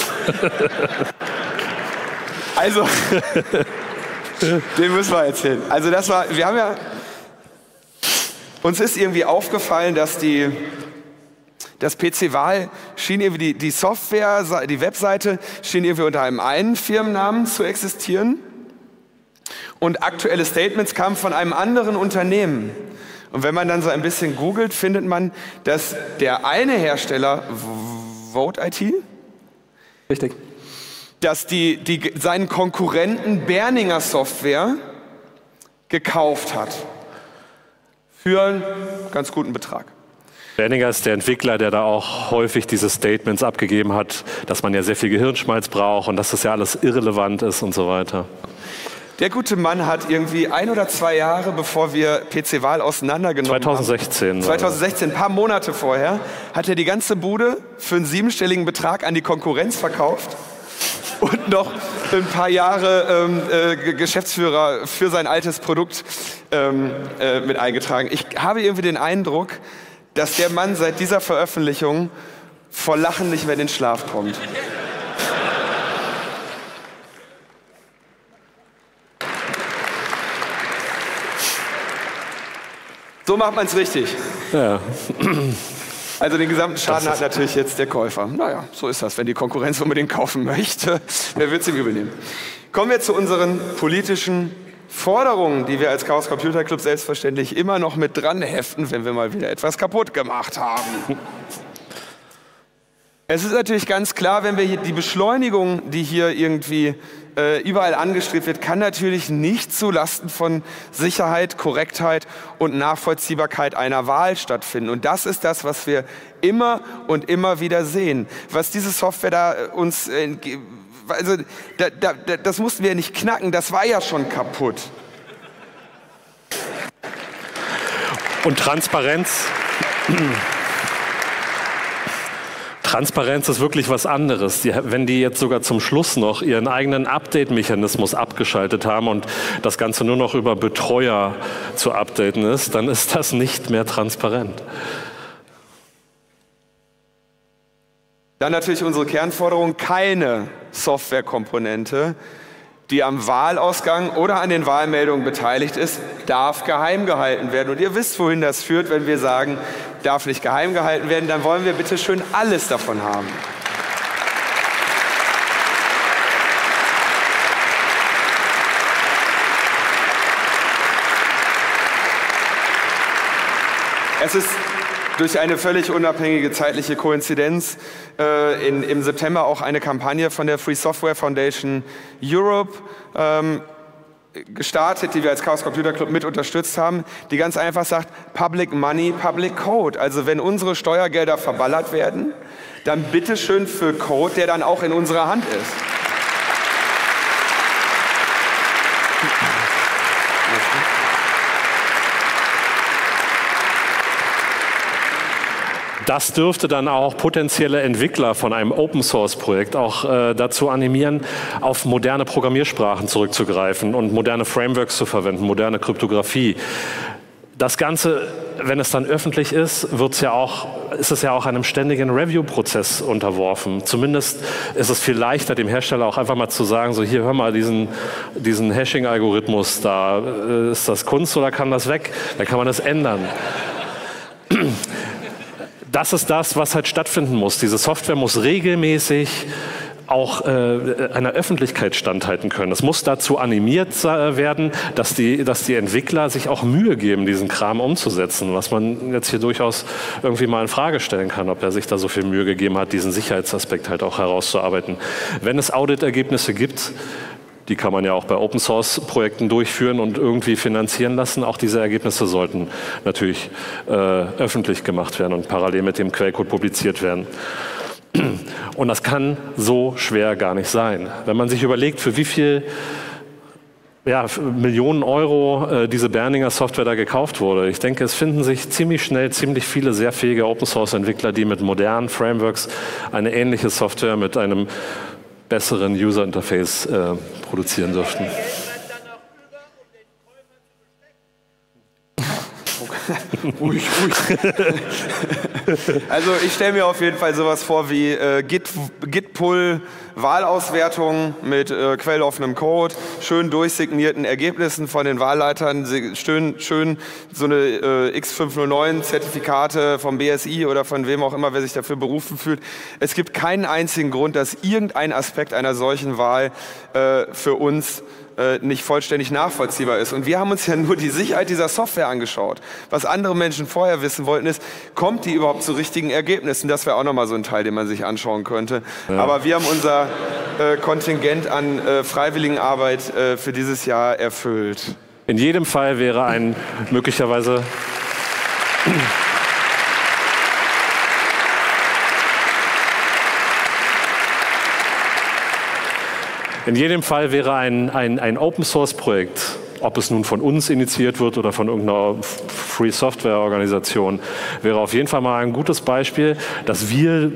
Also, den müssen wir erzählen. Also das war, wir haben ja, uns ist irgendwie aufgefallen, dass das PC-Wahl schien irgendwie, die Software, die Webseite schien irgendwie unter einem Firmennamen zu existieren. Und aktuelle Statements kamen von einem anderen Unternehmen. Und wenn man dann so ein bisschen googelt, findet man, dass der eine Hersteller, Vote-IT, richtig, dass seinen Konkurrenten Berninger Software gekauft hat. für einen ganz guten Betrag. Berninger ist der Entwickler, der da auch häufig diese Statements abgegeben hat, dass man ja sehr viel Gehirnschmalz braucht und dass das ja alles irrelevant ist und so weiter. Der gute Mann hat irgendwie 1 oder 2 Jahre, bevor wir PC-Wahl auseinandergenommen 2016, haben. 2016, ein paar Monate vorher, hat er die ganze Bude für einen 7-stelligen Betrag an die Konkurrenz verkauft und noch ein paar Jahre Geschäftsführer für sein altes Produkt mit eingetragen. Ich habe irgendwie den Eindruck, dass der Mann seit dieser Veröffentlichung vor Lachen nicht mehr in den Schlaf kommt. So macht man es richtig. Ja. Also den gesamten Schaden hat natürlich jetzt der Käufer. Naja, so ist das. Wenn die Konkurrenz unbedingt kaufen möchte, wer wird es ihm übel nehmen? Kommen wir zu unseren politischen Forderungen, die wir als Chaos Computer Club selbstverständlich immer noch mit dran heften, wenn wir mal wieder etwas kaputt gemacht haben. Es ist natürlich ganz klar, wenn wir hier die Beschleunigung, die hier irgendwie überall angestrebt wird, kann natürlich nicht zulasten von Sicherheit, Korrektheit und Nachvollziehbarkeit einer Wahl stattfinden. Und das ist das, was wir immer und immer wieder sehen. Was diese Software da uns also, das mussten wir ja nicht knacken, das war ja schon kaputt. Und Transparenz. Transparenz ist wirklich was anderes. Wenn die jetzt sogar zum Schluss noch ihren eigenen Update-Mechanismus abgeschaltet haben und das Ganze nur noch über Betreuer zu updaten ist, dann ist das nicht mehr transparent. Dann natürlich unsere Kernforderung, keine Softwarekomponente, die am Wahlausgang oder an den Wahlmeldungen beteiligt ist, darf geheim gehalten werden. Und ihr wisst, wohin das führt, wenn wir sagen, darf nicht geheim gehalten werden, dann wollen wir bitte schön alles davon haben. Es ist durch eine völlig unabhängige zeitliche Koinzidenz im September auch eine Kampagne von der Free Software Foundation Europe gestartet, die wir als Chaos Computer Club mit unterstützt haben, die ganz einfach sagt, Public Money, Public Code. Also wenn unsere Steuergelder verballert werden, dann bitte schön für Code, der dann auch in unserer Hand ist. Das dürfte dann auch potenzielle Entwickler von einem Open-Source-Projekt auch dazu animieren, auf moderne Programmiersprachen zurückzugreifen und moderne Frameworks zu verwenden, moderne Kryptographie. Das Ganze, wenn es dann öffentlich ist, ist es ja auch einem ständigen Review-Prozess unterworfen. Zumindest ist es viel leichter, dem Hersteller auch einfach mal zu sagen, so hier, hör mal, diesen Hashing-Algorithmus da, ist das Kunst oder kann das weg? Dann kann man das ändern. Das ist das, was halt stattfinden muss. Diese Software muss regelmäßig auch einer Öffentlichkeit standhalten können. Es muss dazu animiert werden, dass die Entwickler sich auch Mühe geben, diesen Kram umzusetzen, was man jetzt hier durchaus irgendwie mal in Frage stellen kann, ob er sich da so viel Mühe gegeben hat, diesen Sicherheitsaspekt halt auch herauszuarbeiten. Wenn es Auditergebnisse gibt, die kann man ja auch bei Open-Source-Projekten durchführen und irgendwie finanzieren lassen. Auch diese Ergebnisse sollten natürlich öffentlich gemacht werden und parallel mit dem Quellcode publiziert werden. Und das kann so schwer gar nicht sein. Wenn man sich überlegt, für wie viel Millionen Euro diese Berninger Software da gekauft wurde. Ich denke, es finden sich ziemlich schnell ziemlich viele sehr fähige Open-Source-Entwickler, die mit modernen Frameworks eine ähnliche Software mit einem besseren User-Interface produzieren dürften. Ruhig, ruhig. Also ich stelle mir auf jeden Fall sowas vor wie Git-Pull, Wahlauswertung mit quelloffenem Code, schön durchsignierten Ergebnissen von den Wahlleitern, schön so eine X509-Zertifikate vom BSI oder von wem auch immer, wer sich dafür berufen fühlt. Es gibt keinen einzigen Grund, dass irgendein Aspekt einer solchen Wahl für uns nicht vollständig nachvollziehbar ist. Und wir haben uns ja nur die Sicherheit dieser Software angeschaut. Was andere Menschen vorher wissen wollten ist, kommt die überhaupt zu richtigen Ergebnissen? Das wäre auch nochmal so ein Teil, den man sich anschauen könnte. Ja. Aber wir haben unser Kontingent an Freiwilligenarbeit für dieses Jahr erfüllt. In jedem Fall wäre ein möglicherweise In jedem Fall wäre ein Open-Source-Projekt, ob es nun von uns initiiert wird oder von irgendeiner Free-Software-Organisation, wäre auf jeden Fall mal ein gutes Beispiel, dass wir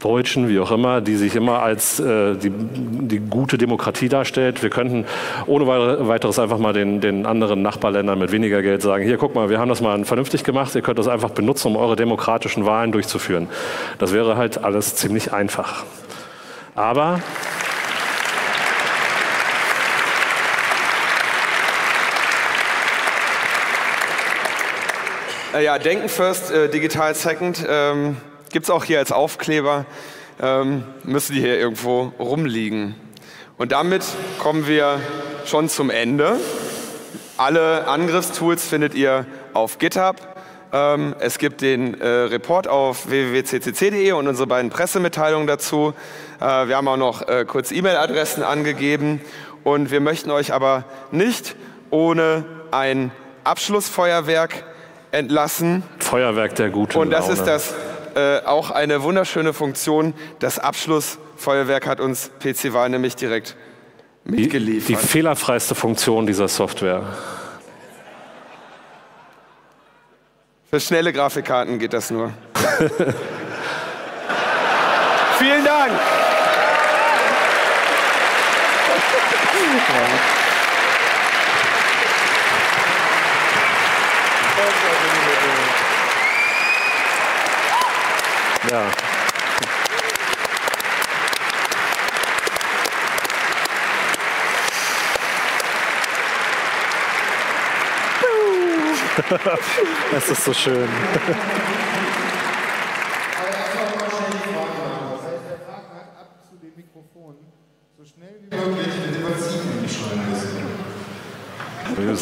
Deutschen, wie auch immer, die sich immer als die gute Demokratie darstellt, wir könnten ohne weiteres einfach mal den anderen Nachbarländern mit weniger Geld sagen, hier, guck mal, wir haben das mal vernünftig gemacht, ihr könnt das einfach benutzen, um eure demokratischen Wahlen durchzuführen. Das wäre halt alles ziemlich einfach. Aber ja, denken first, digital second. Gibt es auch hier als Aufkleber, müssen die hier irgendwo rumliegen. Und damit kommen wir schon zum Ende. Alle Angriffstools findet ihr auf GitHub. Es gibt den Report auf www.ccc.de und unsere beiden Pressemitteilungen dazu. Wir haben auch noch kurz E-Mail-Adressen angegeben. Und wir möchten euch aber nicht ohne ein Abschlussfeuerwerk entlassen. Feuerwerk der guten Laune. Und das ist das, auch eine wunderschöne Funktion. Das Abschlussfeuerwerk hat uns PC-Wahl nämlich direkt mitgeliefert. Die fehlerfreiste Funktion dieser Software. Für schnelle Grafikkarten geht das nur. Vielen Dank! Ja. Das ist so schön.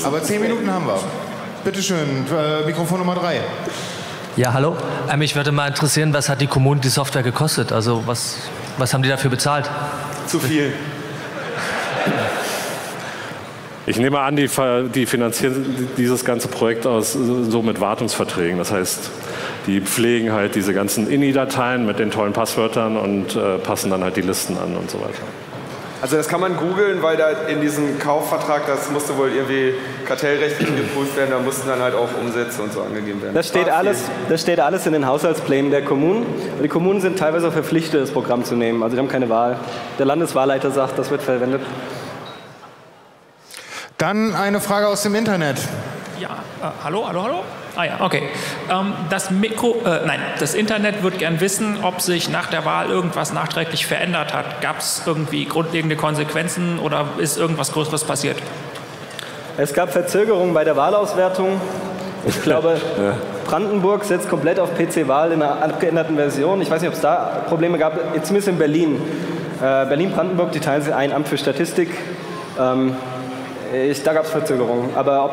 Aber 10 Minuten haben wir. Bitte schön, Mikrofon Nummer 3. Ja, hallo. Mich würde mal interessieren, was hat die Kommune die Software gekostet? Also was haben die dafür bezahlt? Zu viel. Ich nehme an, die finanzieren dieses ganze Projekt aus so mit Wartungsverträgen. Das heißt, die pflegen halt diese ganzen INI-Dateien mit den tollen Passwörtern und passen dann halt die Listen an und so weiter. Also das kann man googeln, weil da in diesem Kaufvertrag, das musste wohl irgendwie kartellrechtlich geprüft werden, da mussten dann halt auch Umsätze und so angegeben werden. Das steht alles in den Haushaltsplänen der Kommunen. Die Kommunen sind teilweise auch verpflichtet, das Programm zu nehmen, also die haben keine Wahl. Der Landeswahlleiter sagt, das wird verwendet. Dann eine Frage aus dem Internet. Ja, hallo? Ah ja, okay. Das Internet wird gern wissen, ob sich nach der Wahl irgendwas nachträglich verändert hat. Gab es irgendwie grundlegende Konsequenzen oder ist irgendwas Größeres passiert? Es gab Verzögerungen bei der Wahlauswertung. Ich glaube, ja. Brandenburg setzt komplett auf PC-Wahl in einer abgeänderten Version. Ich weiß nicht, ob es da Probleme gab, zumindest in Berlin. Berlin-Brandenburg, die teilen sich ein Amt für Statistik. Da gab es Verzögerungen, aber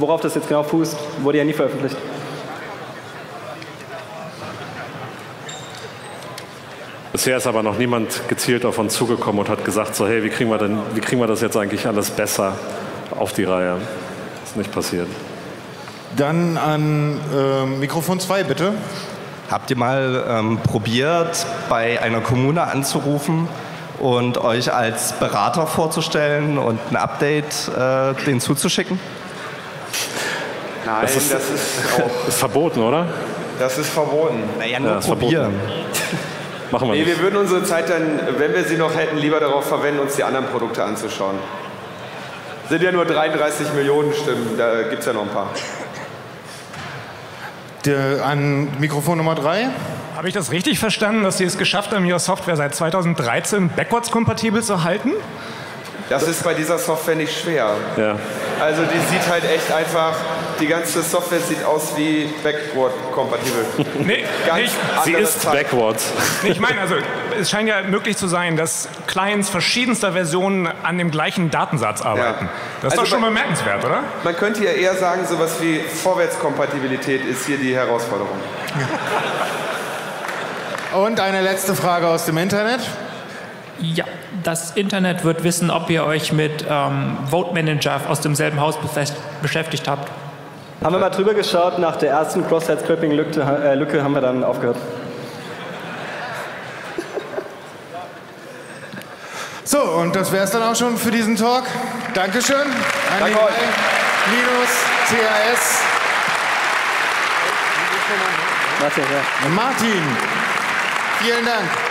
worauf das jetzt genau fußt, wurde ja nie veröffentlicht. Bisher ist aber noch niemand gezielt auf uns zugekommen und hat gesagt, so hey, wie kriegen wir das jetzt eigentlich alles besser auf die Reihe? Das ist nicht passiert. Dann an Mikrofon 2 bitte. Habt ihr mal probiert, bei einer Kommune anzurufen und euch als Berater vorzustellen und ein Update denen zuzuschicken? Nein, das ist verboten, oder? Das ist verboten. Naja, nur probieren. Machen wir nicht. Nee, wir würden unsere Zeit dann, wenn wir sie noch hätten, lieber darauf verwenden, uns die anderen Produkte anzuschauen. Sind ja nur 33 Millionen Stimmen, da gibt es ja noch ein paar. An Mikrofon Nummer 3. Habe ich das richtig verstanden, dass Sie es geschafft haben, Ihre Software seit 2013 backwards-kompatibel zu halten? Das ist bei dieser Software nicht schwer. Ja. Also die sieht halt echt einfach, die ganze Software sieht aus wie backward-kompatibel. Nee, sie ist backwards. Nee, ich meine, also es scheint ja möglich zu sein, dass Clients verschiedenster Versionen an dem gleichen Datensatz arbeiten. Ja. Das ist also doch schon bemerkenswert, oder? Man könnte ja eher sagen, sowas wie Vorwärtskompatibilität ist hier die Herausforderung. Und eine letzte Frage aus dem Internet. Ja, das Internet wird wissen, ob ihr euch mit Vote Manager aus demselben Haus beschäftigt habt. Haben wir mal drüber geschaut, nach der ersten Cross-Site-Scraping-Lücke haben wir dann aufgehört. So, und das wäre es dann auch schon für diesen Talk. Dankeschön. Danke euch. Linus, CAS. Martin. Vielen Dank.